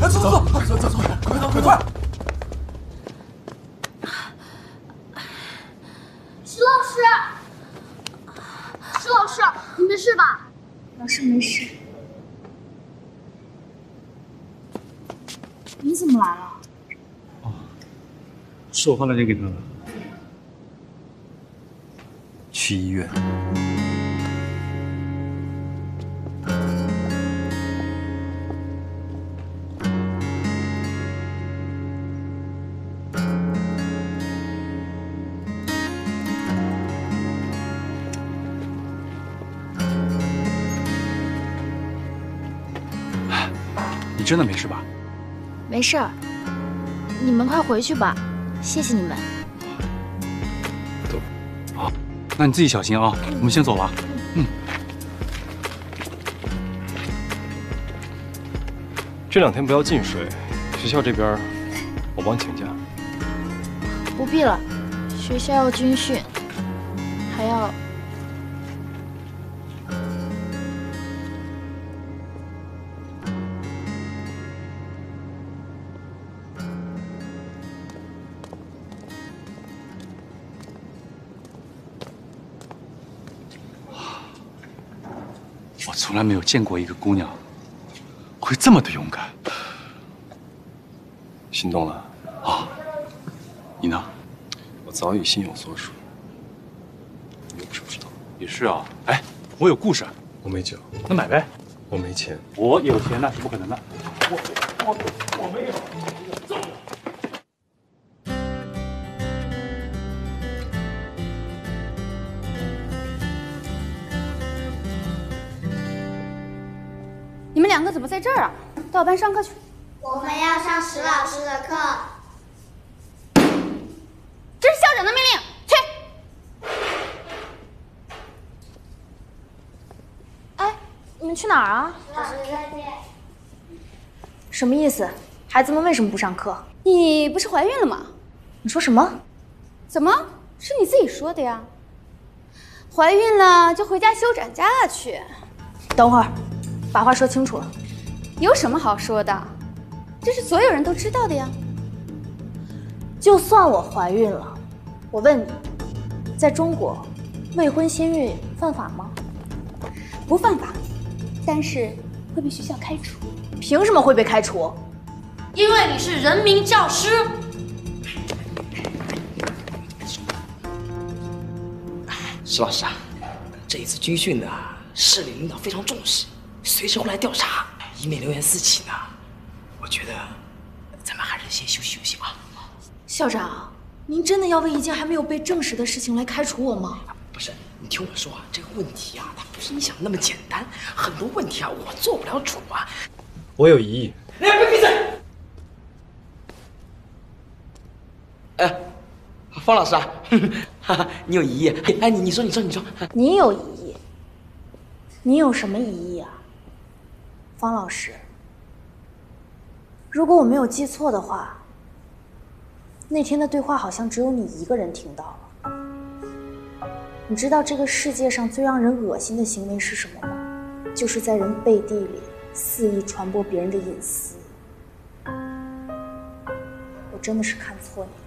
走走走走走，快走快快！石老师，石老师，你没事吧？老师没事。你怎么来了？ 是我放在这给他的。去医院。你真的没事吧？没事儿，你们快回去吧。 谢谢你们。走，好，那你自己小心啊，我们先走了。嗯。这两天不要进水，学校这边我帮你请假。不必了，学校要军训，还要……从来没有见过一个姑娘会这么的勇敢，心动了啊？你呢？我早已心有所属，你又不是不知道。也是啊，哎，我有故事，我没酒，那买呗。我没钱。我有钱那是不可能的。我没有。 你们两个怎么在这儿啊？到我班上课去。我们要上石老师的课。这是校长的命令，去。哎，你们去哪儿啊？石老师再见。什么意思？孩子们为什么不上课？你不是怀孕了吗？你说什么？怎么？是你自己说的呀。怀孕了就回家休产假去。等会儿。 把话说清楚了，有什么好说的？这是所有人都知道的呀。就算我怀孕了，我问你，在中国，未婚先孕犯法吗？不犯法，但是会被学校开除。凭什么会被开除？因为你是人民教师。石老师啊，这一次军训呢，市里领导非常重视。 随时会来调查，以免流言四起呢。我觉得，咱们还是先休息休息吧。校长，您真的要为一件还没有被证实的事情来开除我吗？不是，你听我说啊，这个问题啊，它不是你想的那么简单，很多问题啊，我做不了主啊。我有疑义。哎，别闭嘴！哎，方老师啊，哈哈，你有疑义？哎，你说。你有疑义？你有什么疑义啊？ 方老师，如果我没有记错的话，那天的对话好像只有你一个人听到了。你知道这个世界上最让人恶心的行为是什么吗？就是在人背地里肆意传播别人的隐私。我真的是看错你了。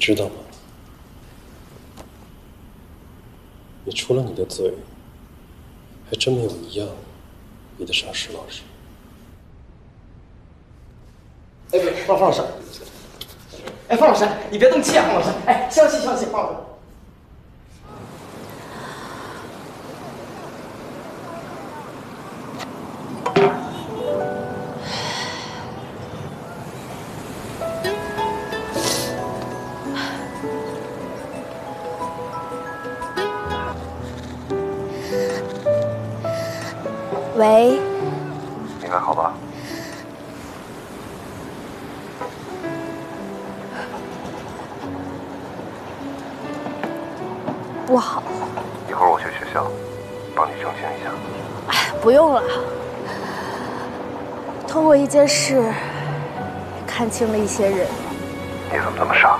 知道吗？你除了你的嘴，还真没有一样比得上石老师。哎，不，方老师，哎，方老师，你别动气啊，方老师，哎，消气，方老师。喂，你还好吧？不好。一会儿我去学校，帮你澄清一下。哎，不用了。通过一件事，看清了一些人。你怎么那么傻？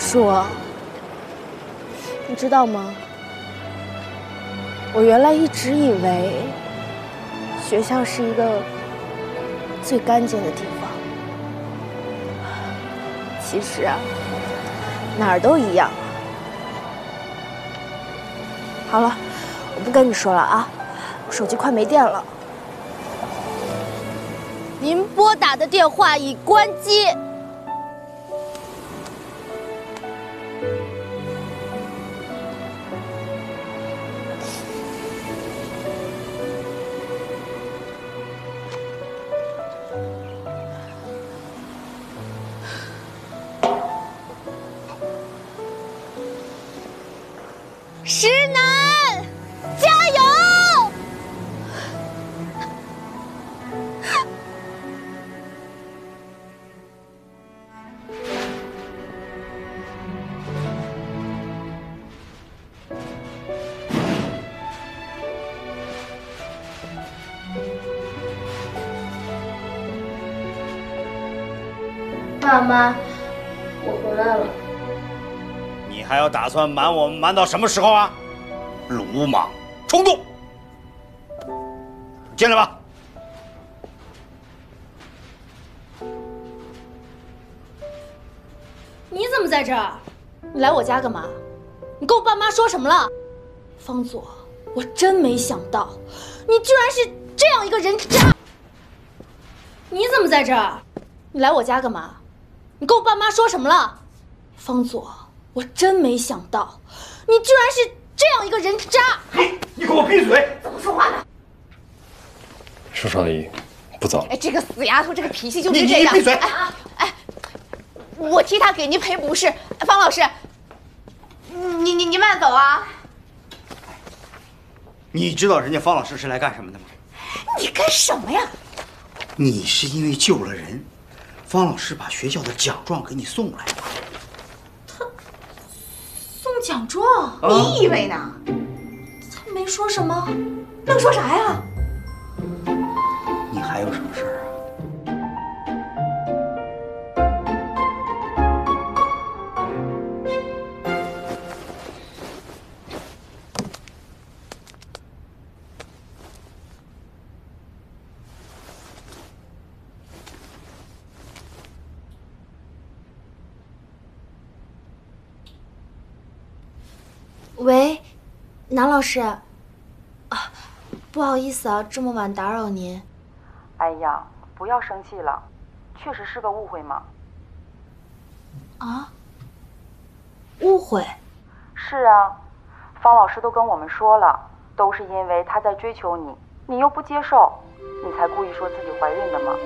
是我，你知道吗？ 我原来一直以为学校是一个最干净的地方，其实啊，哪儿都一样。好了，我不跟你说了啊，我手机快没电了。您拨打的电话已关机。 石楠，加油！爸妈，我回来了。 还要打算瞒我们瞒到什么时候啊？鲁莽、冲动，进来吧。你怎么在这儿？你来我家干嘛？你跟我爸妈说什么了？方佐，我真没想到，你居然是这样一个人渣！你怎么在这儿？你来我家干嘛？你跟我爸妈说什么了？方佐，我真没想到，你居然是这样一个人渣！你给我闭嘴！怎么说话呢？叔叔阿姨，不早了。哎，这个死丫头，这个脾气就是这样。你闭嘴！哎，我替她给您赔不是，方老师，你慢走啊！你知道人家方老师是来干什么的吗？你干什么呀？你是因为救了人，方老师把学校的奖状给你送来了。他送奖状？你以为呢？他没说什么，能说啥呀？你还有什么事儿啊？喂，南老师，啊，不好意思啊，这么晚打扰您。哎呀，不要生气了，确实是个误会嘛。啊？误会？是啊，方老师都跟我们说了，都是因为他在追求你，你又不接受，你才故意说自己怀孕的嘛。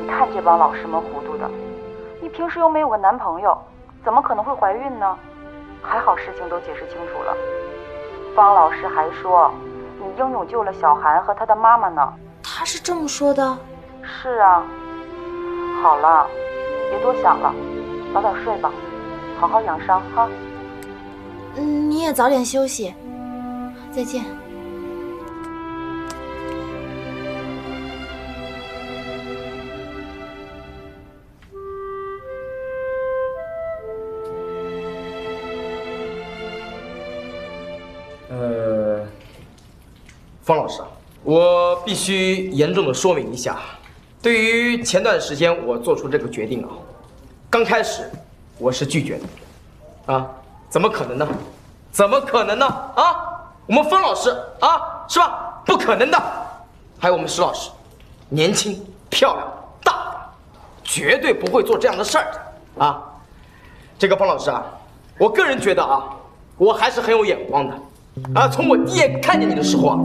你看这帮老师们糊涂的，你平时又没有个男朋友，怎么可能会怀孕呢？还好事情都解释清楚了，方老师还说你英勇救了小韩和他的妈妈呢。他是这么说的？是啊。好了，别多想了，早点睡吧，好好养伤哈。嗯，你也早点休息，再见。方老师，我必须严重的说明一下，对于前段时间我做出这个决定啊，刚开始我是拒绝的，啊，怎么可能呢？怎么可能呢？啊，我们方老师啊，是吧？不可能的。还有我们石老师，年轻、漂亮、大方，绝对不会做这样的事儿的啊。这个方老师啊，我个人觉得啊，我还是很有眼光的。 啊！从我第一眼看见你的时候啊，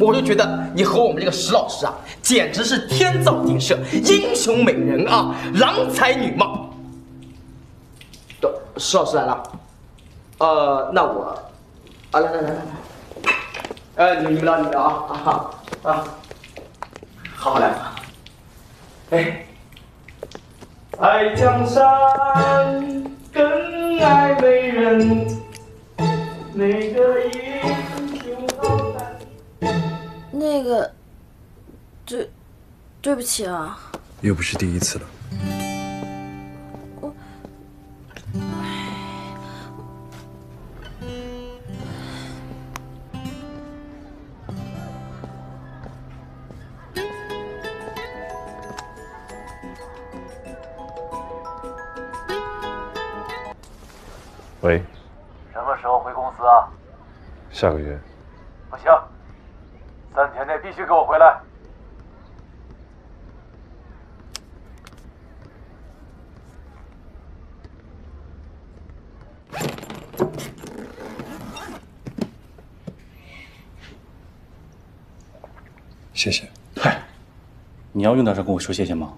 我就觉得你和我们这个石老师啊，简直是天造地设、英雄美人啊，郎才女貌。对，石老师来了。那我，啊，来，你们聊啊，好好来。哎，爱江山更爱美人。 那个，对不起啊，又不是第一次了。喂。 下个月不行，3天内必须给我回来。谢谢。嗨，你要用得上跟我说谢谢吗？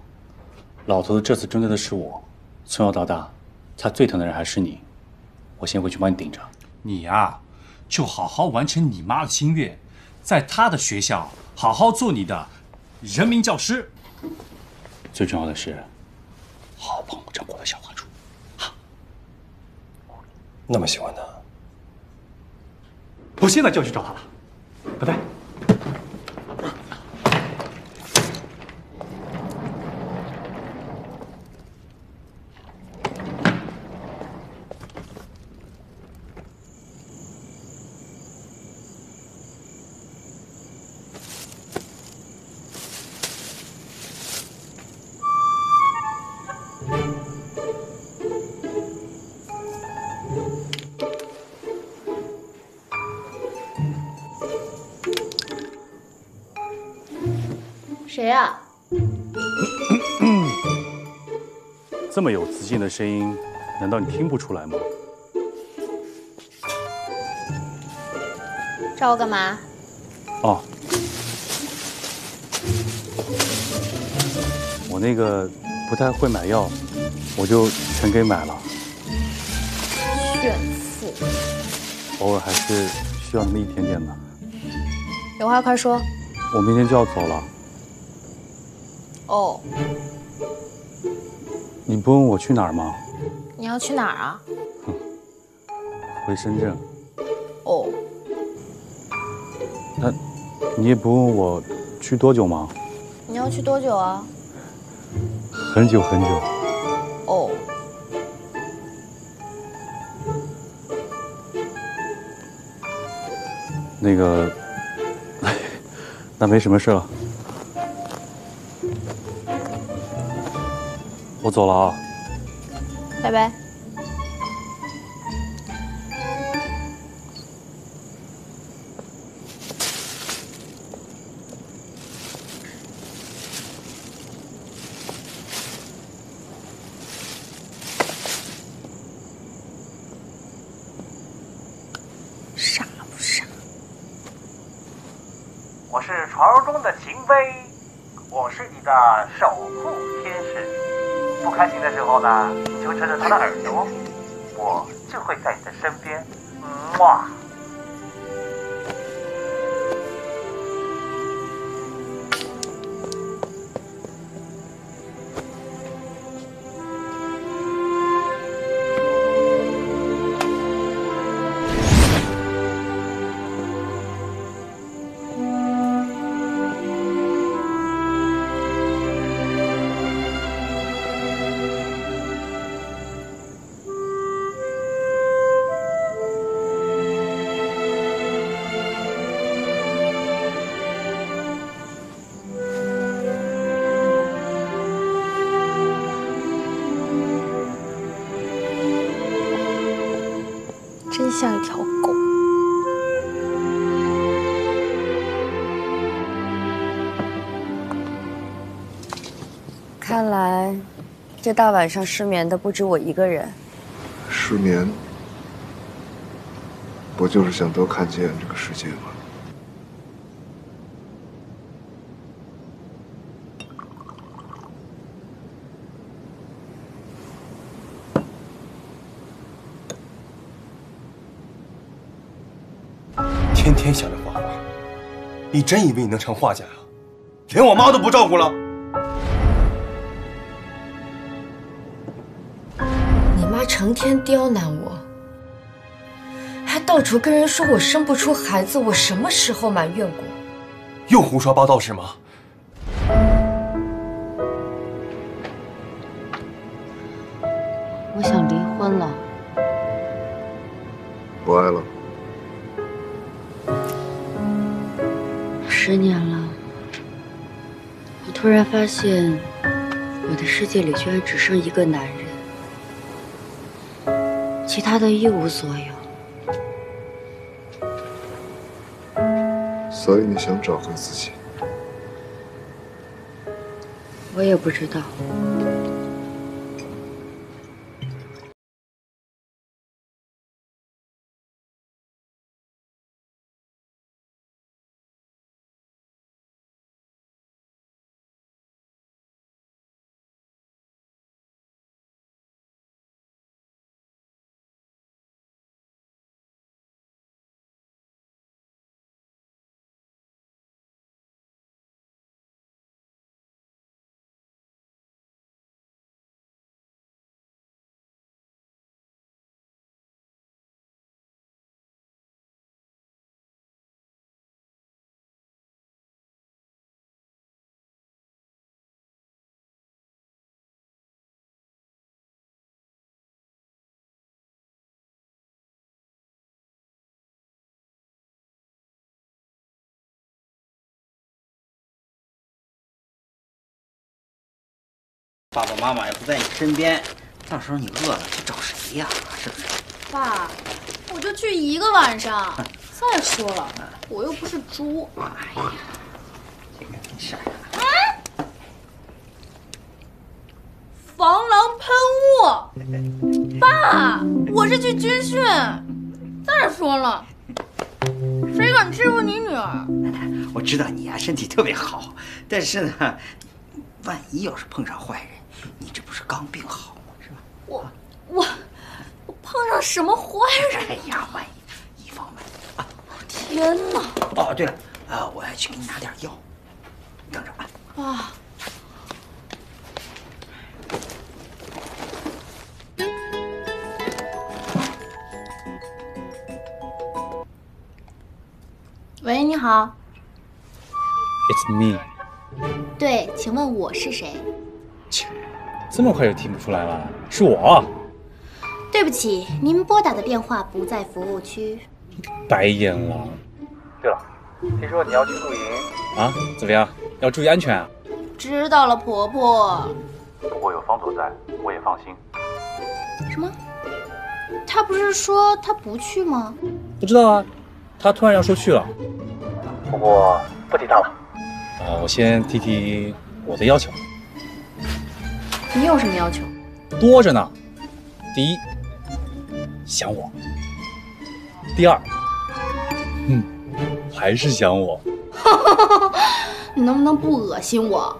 老头子这次针对的是我，从小到大，他最疼的人还是你。我先回去帮你顶着。你呀。 就好好完成你妈的心愿，在她的学校好好做你的人民教师。最重要的是，好好帮我照顾我的小花猪。哈，那么喜欢她，我现在就要去找她了。拜拜。谁呀？这么有磁性的声音，难道你听不出来吗？找我干嘛？哦，我那个不太会买药，我就全给买了。炫富，偶尔还是需要那么一点点的。有话快说。 我明天就要走了。哦，你不问我去哪儿吗？你要去哪儿啊？哼，回深圳。哦，那你也不问我去多久吗？你要去多久啊？很久很久。哦，那个。 那没什么事了，我走了啊，拜拜。傻不傻？ 我是传说中的秦飞，我是你的守护天使。不开心的时候呢，你就扯扯他的耳朵，我就会在你的身边。哇！像一条狗。看来，这大晚上失眠的不止我一个人。失眠，不就是想多看见这个世界吗？ 天天想着画画，你真以为你能成画家啊？连我妈都不照顾了。你妈成天刁难我，还到处跟人说我生不出孩子，我什么时候满月过？又胡说八道是吗？我想离婚了，不爱了。 10年了，我突然发现，我的世界里居然只剩一个男人，其他的一无所有。所以你想找回自己？我也不知道。 爸爸妈妈也不在你身边，到时候你饿了去找谁呀？是不是？爸，我就去一个晚上。再说了，我又不是猪。哎呀，这个没事儿。防狼喷雾。爸，我是去军训。再说了，谁敢欺负你女儿？我知道你呀、身体特别好，但是呢，万一要是碰上坏人，你这不是刚病好吗？是吧？我碰上什么坏人？哎呀，万一以防万一啊！天哪！哦，对了，我要去给你拿点药，等着啊。爸。 喂，你好。It's me。对，请问我是谁？切，这么快就听不出来了，是我。对不起，您拨打的电话不在服务区。白眼狼。对了，听说你要去露营啊？怎么样？要注意安全啊。知道了，婆婆。不过有方总在，我也放心。什么？他不是说他不去吗？不知道啊。 他突然要说去了，不过不提他了。我先提提我的要求。你有什么要求？多着呢。第一，想我；第二，还是想我。你能不能不恶心我？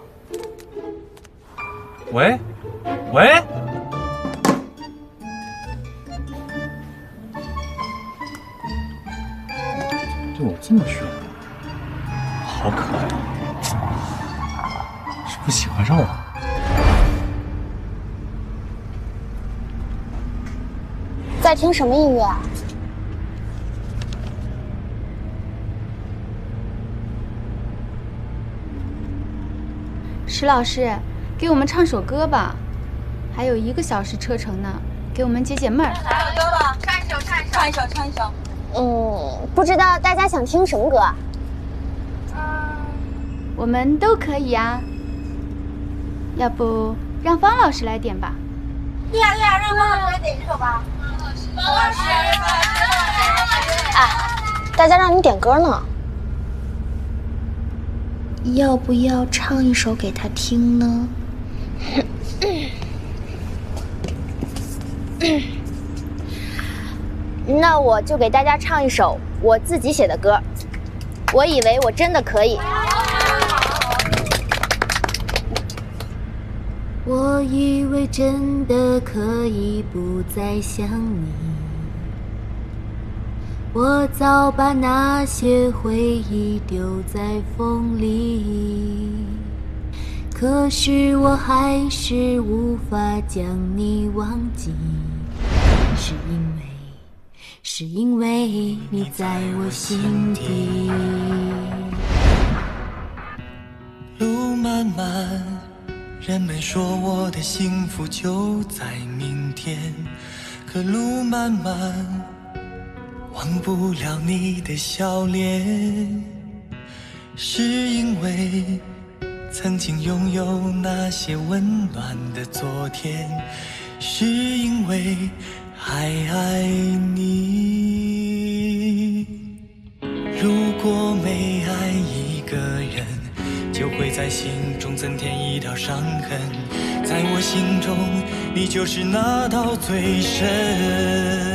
喂，喂。 对我这么凶，好可爱啊！是不喜欢上我？在听什么音乐啊？石老师，给我们唱首歌吧，还有1个小时车程呢，给我们解解闷儿。来首歌吧，唱一首。 不知道大家想听什么歌？我们都可以啊。要不让方老师来点吧？对呀，让方老师来点一首吧。方老师。哎，大家让你点歌呢。要不要唱一首给他听呢？那我就给大家唱一首我自己写的歌，我以为我真的可以。我以为真的可以不再想你，我早把那些回忆丢在风里，可是我还是无法将你忘记，是因为你在我心底，路漫漫，人们说我的幸福就在明天，可路漫漫，忘不了你的笑脸。是因为曾经拥有那些温暖的昨天，是因为。 还爱你。如果每爱一个人，就会在心中增添一道伤痕。在我心中，你就是那道最深。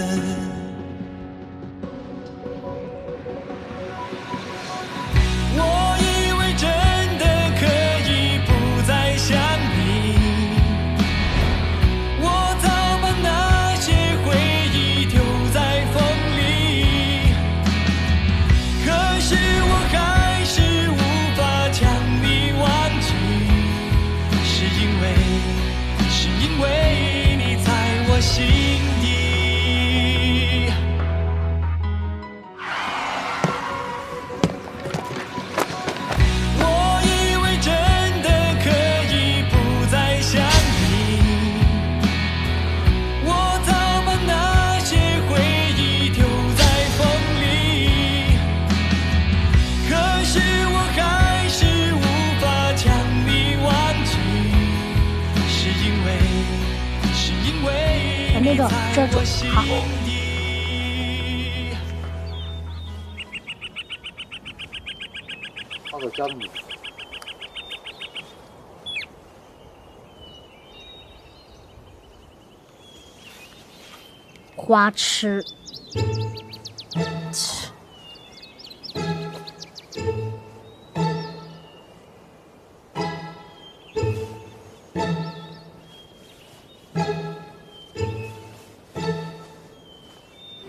我以为真的可以不再想你。 这种好。放到家里面。花痴。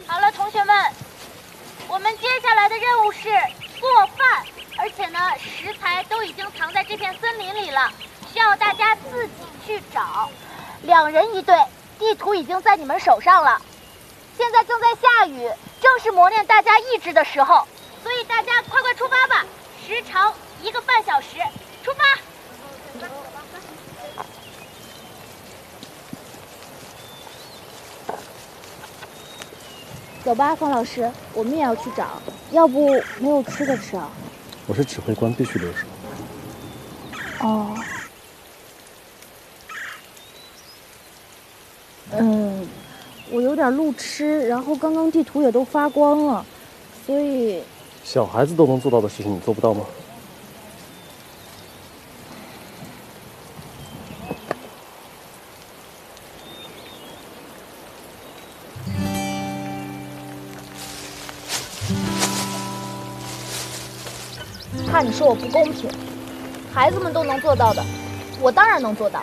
好了，同学们，我们接下来的任务是做饭，而且呢，食材都已经藏在这片森林里了，需要大家自己去找。两人一队，地图已经在你们手上了。 现在正在下雨，正是磨练大家意志的时候，所以大家快快出发吧！时长1个半小时，出发！走吧，方老师，我们也要去找，要不没有吃的吃啊！我是指挥官，必须留守。哦。我有点路痴，然后刚刚地图也都发光了，所以小孩子都能做到的事情，你做不到吗？看你说我不公平，孩子们都能做到的，我当然能做到。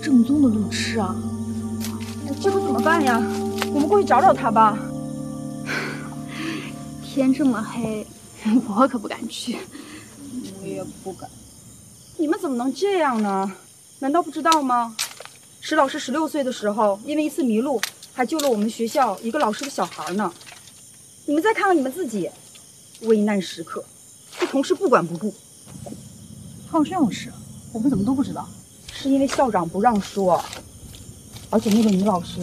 正宗的路痴啊！这可怎么办呀？我们过去找找他吧。天这么黑，我可不敢去。我也不敢。你们怎么能这样呢？难道不知道吗？石老师16岁的时候，因为一次迷路，还救了我们学校一个老师的小孩呢。你们再看看你们自己，危难时刻，对同事不管不顾。还有这种事，我们怎么都不知道？ 是因为校长不让说，而且那个女老师死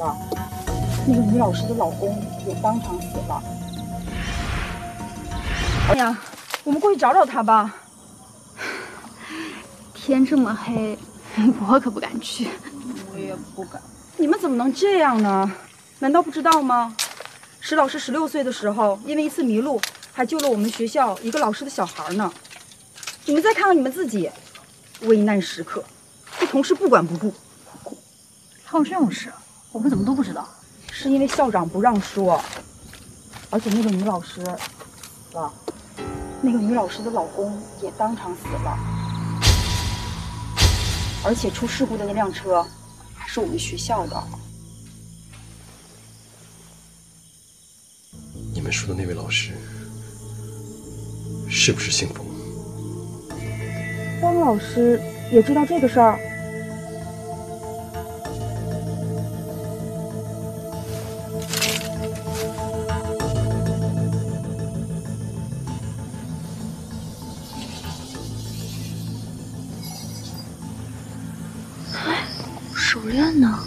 了，那个女老师的老公也当场死了。哎呀，我们过去找找他吧。天这么黑，我可不敢去。我也不敢。你们怎么能这样呢？难道不知道吗？石老师16岁的时候，因为一次迷路，还救了我们学校一个老师的小孩呢。你们再看看你们自己。 危难时刻，对同事不管不顾。还有这种事，我们怎么都不知道？是因为校长不让说，而且那个女老师死了，那个女老师的老公也当场死了，而且出事故的那辆车还是我们学校的。你们说的那位老师，是不是姓冯？ 方老师也知道这个事儿。哎，手链呢？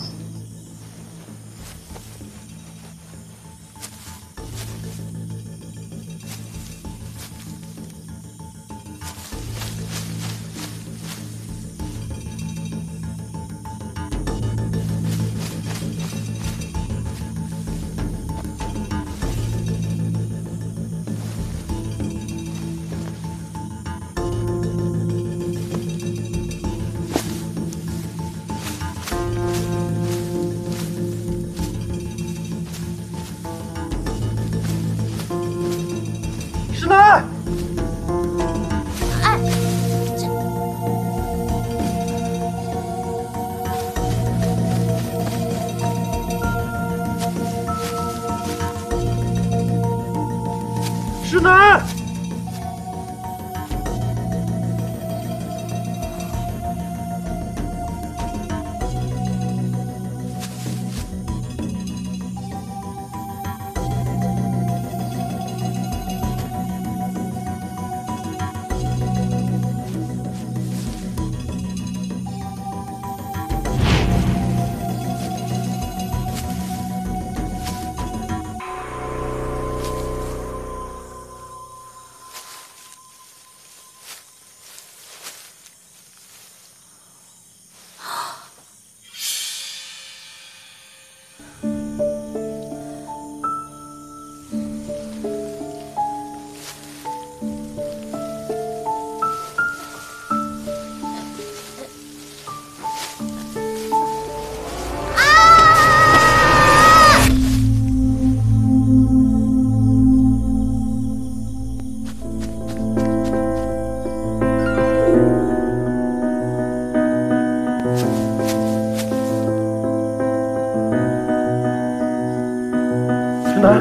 啦。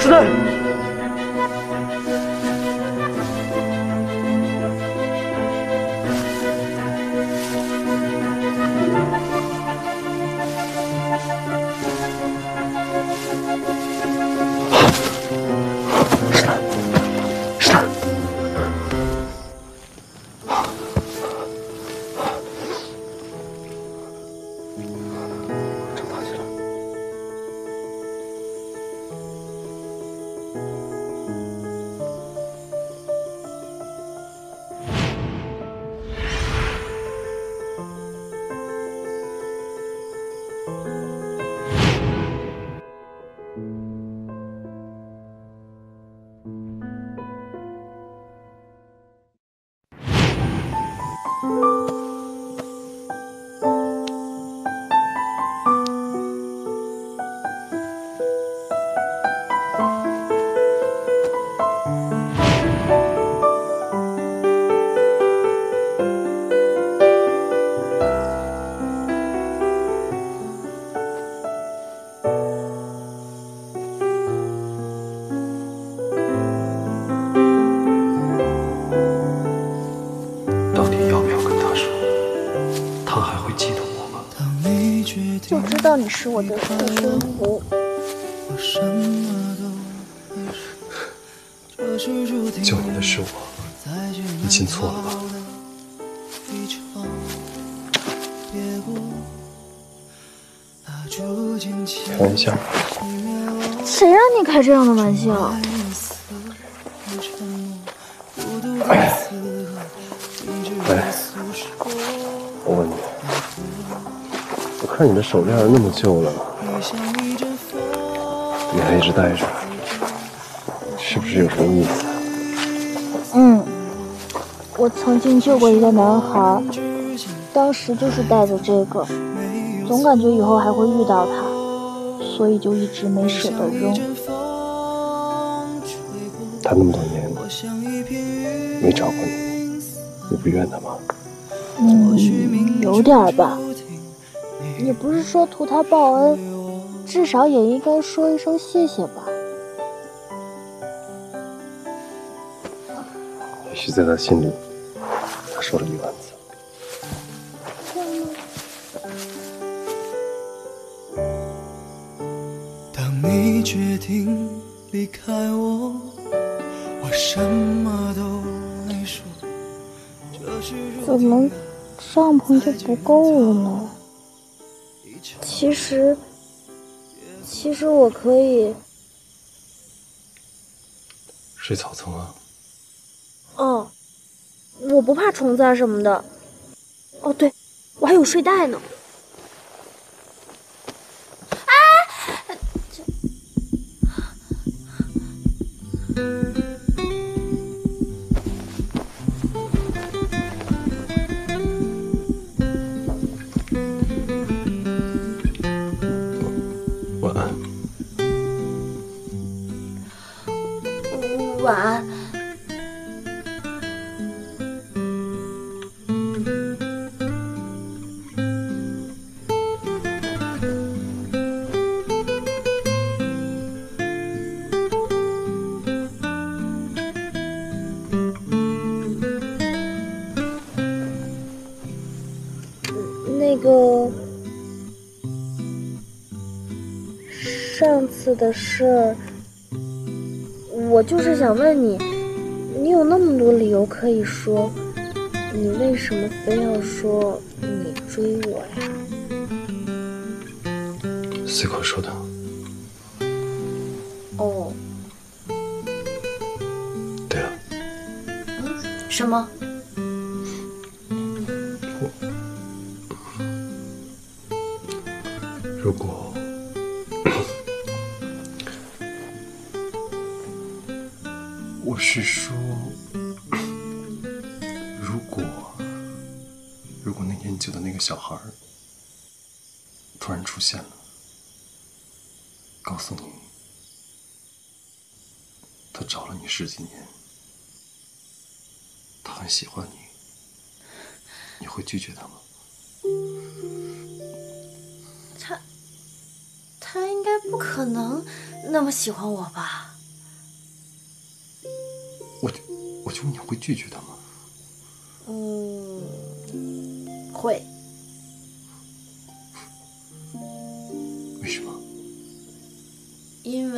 出来！就知道你是我的护身符。救你的是我，你信错了吧？开玩笑。谁让你开这样的玩笑？哎，我问你。 我看你的手链那么旧了，你还一直戴着，是不是有什么意思？嗯，我曾经救过一个男孩，当时就是戴着这个，总感觉以后还会遇到他，所以就一直没舍得扔。他那么多年没找过你，你不怨他吗？嗯，有点吧。 也不是说图他报恩，至少也应该说一声谢谢吧。也许在他心里，他说了10000次。当你决定离开我，我什么都没说。怎么帐篷就不够了呢？ 其实我可以睡草丛啊。哦，我不怕虫子啊什么的。哦，对，我还有睡袋呢。啊！晚安。那个，上次的事。 我就是想问你，你有那么多理由可以说，你为什么非要说你追我呀？随口说的。哦。对了。嗯？什么？如果。 我是说，如果那天你救的那个小孩突然出现了，告诉你，他找了你10几年，他很喜欢你，你会拒绝他吗？他应该不可能那么喜欢我吧？我就问你会拒绝他吗？嗯，会。为什么？因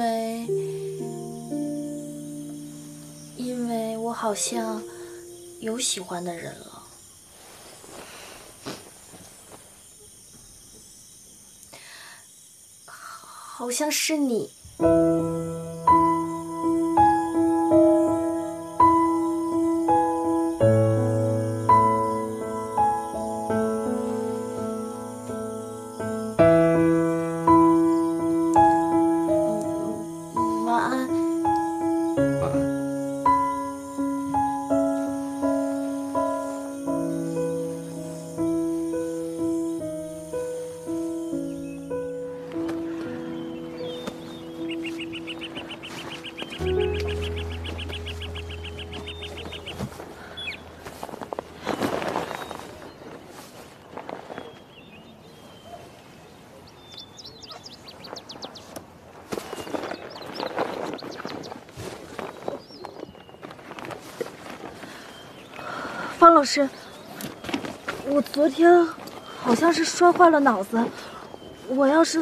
为我好像有喜欢的人了。 好像是你。晚安。晚安。方老师，我昨天好像是摔坏了脑子，我要是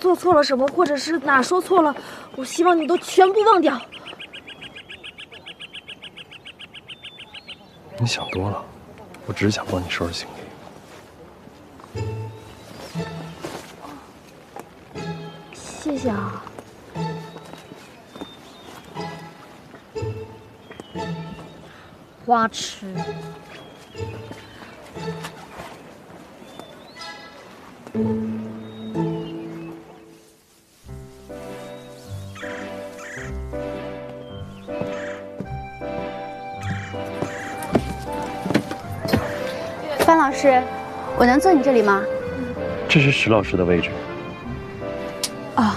做错了什么，或者是哪说错了，我希望你都全部忘掉。你想多了，我只是想帮你收拾行李。 谢谢啊。花痴。范老师，我能坐你这里吗？这是石老师的位置。 哦，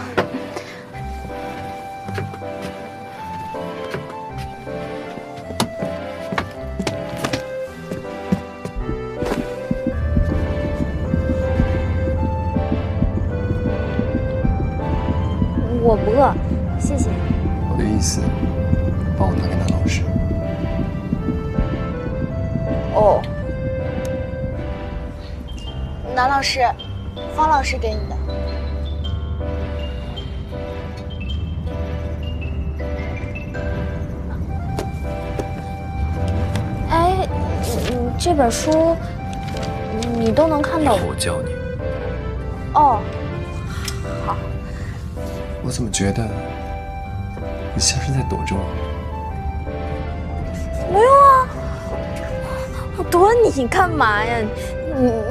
我不饿，谢谢。我的意思，帮我拿给男老师。哦，男老师，方老师给你的。 这本书你都能看懂？以后我教你。哦，好。我怎么觉得你像是在躲着我？没有啊，我躲你干嘛呀？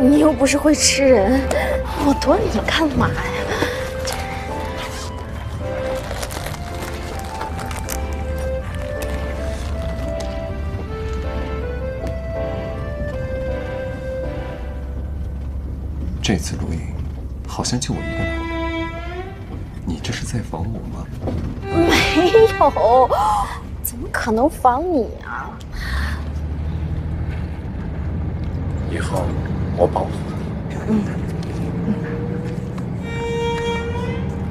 你又不是会吃人，我躲你干嘛呀？ 这次录音好像就我一个男的，你这是在防我吗？没有，怎么可能防你啊？以后我保护你。嗯。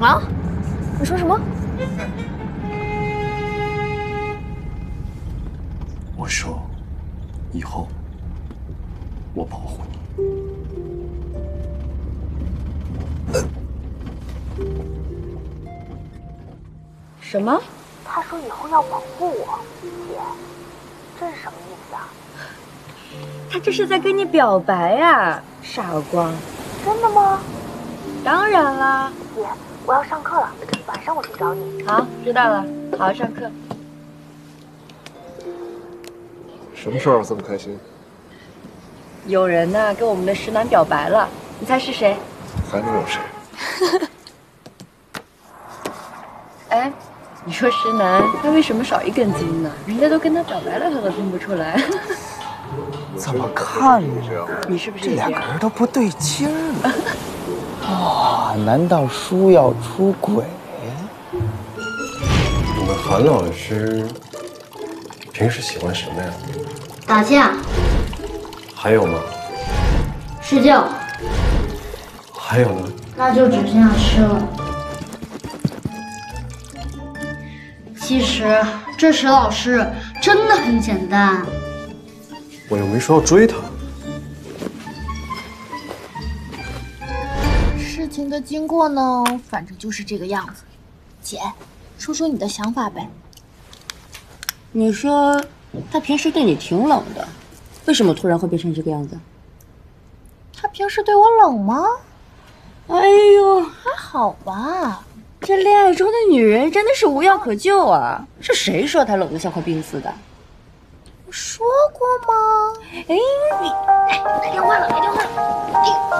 啊？你说什么？我说，以后我保护你。 什么？他说以后要保护我，姐，这是什么意思啊？他这是在跟你表白呀，傻瓜！真的吗？当然啦，姐，我要上课了，晚上我去找你。好，知道了，好好上课。什么时候这么开心？有人呢跟我们的石楠表白了，你猜是谁？还能有谁？哎。 你说石楠他为什么少一根筋呢？人家都跟他表白了，他都听不出来。怎么看着你是不是这两个人都不对劲儿呢？哇，难道叔要出轨？你们韩老师平时喜欢什么呀？打架。还有吗？睡觉。还有呢？那就只剩下吃了。其实这石老师真的很简单。我又没说要追他。事情的经过呢，反正就是这个样子。姐，说说你的想法呗。你说。 他平时对你挺冷的，为什么突然会变成这个样子？他平时对我冷吗？哎呦，还好吧。这恋爱中的女人真的是无药可救啊！是谁说她冷得像块冰似的？我说过吗？哎，你来电话了，来电话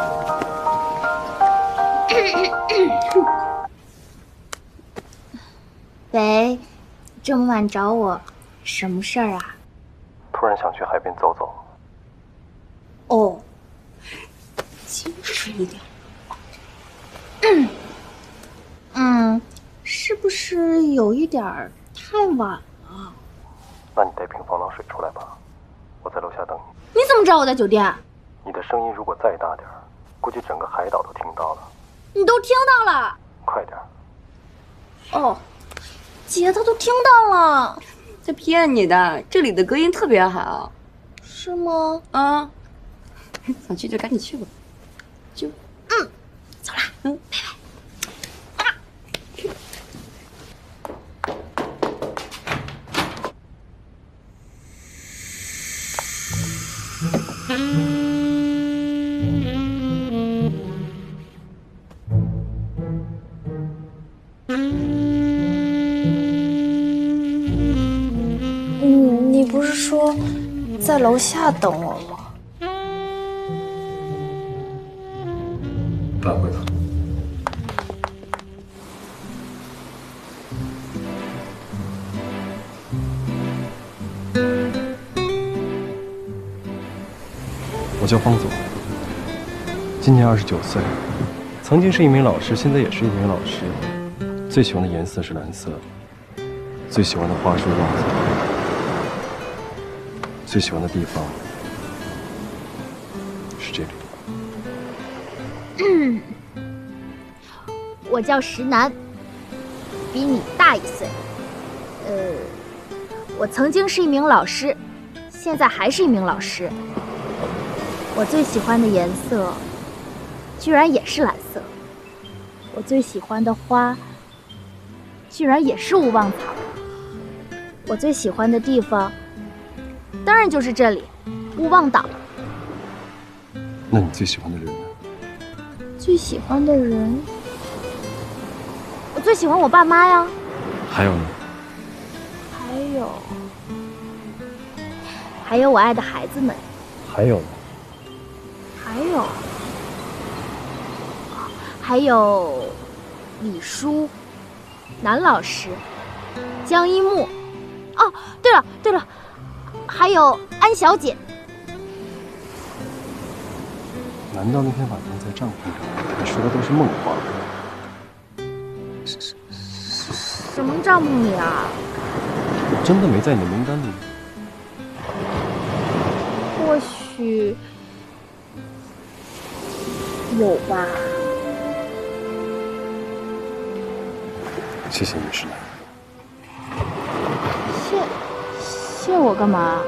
了。喂，这么晚找我？ 什么事儿啊？突然想去海边走走。哦，清楚一点。是不是有一点儿太晚了？那你带瓶防狼水出来吧，我在楼下等你。你怎么知道我在酒店？你的声音如果再大点儿，估计整个海岛都听到了。你都听到了？快点。哦，姐，他都听到了。 他骗你的，这里的隔音特别好，是吗？啊，想去就赶紧去吧，就走啦，拜拜。说在楼下等我吗？不会的。我叫方总，今年29岁，曾经是一名老师，现在也是一名老师。最喜欢的颜色是蓝色，最喜欢的花是柚子。 最喜欢的地方是这里。我叫石楠，比你大1岁。我曾经是一名老师，现在还是一名老师。我最喜欢的颜色，居然也是蓝色。我最喜欢的花，居然也是勿忘草。我最喜欢的地方。 当然就是这里，勿忘岛。那你最喜欢的人呢？最喜欢的人，我最喜欢我爸妈呀。还有呢？还有我爱的孩子们。还有呢？还有李叔、南老师、江一木。哦，对了，还有安小姐。难道那天晚上在帐篷上，你说的都是梦话？什么帐篷里啊？我真的没在你的名单里。或许有吧。谢谢你，石楠。谢我干嘛？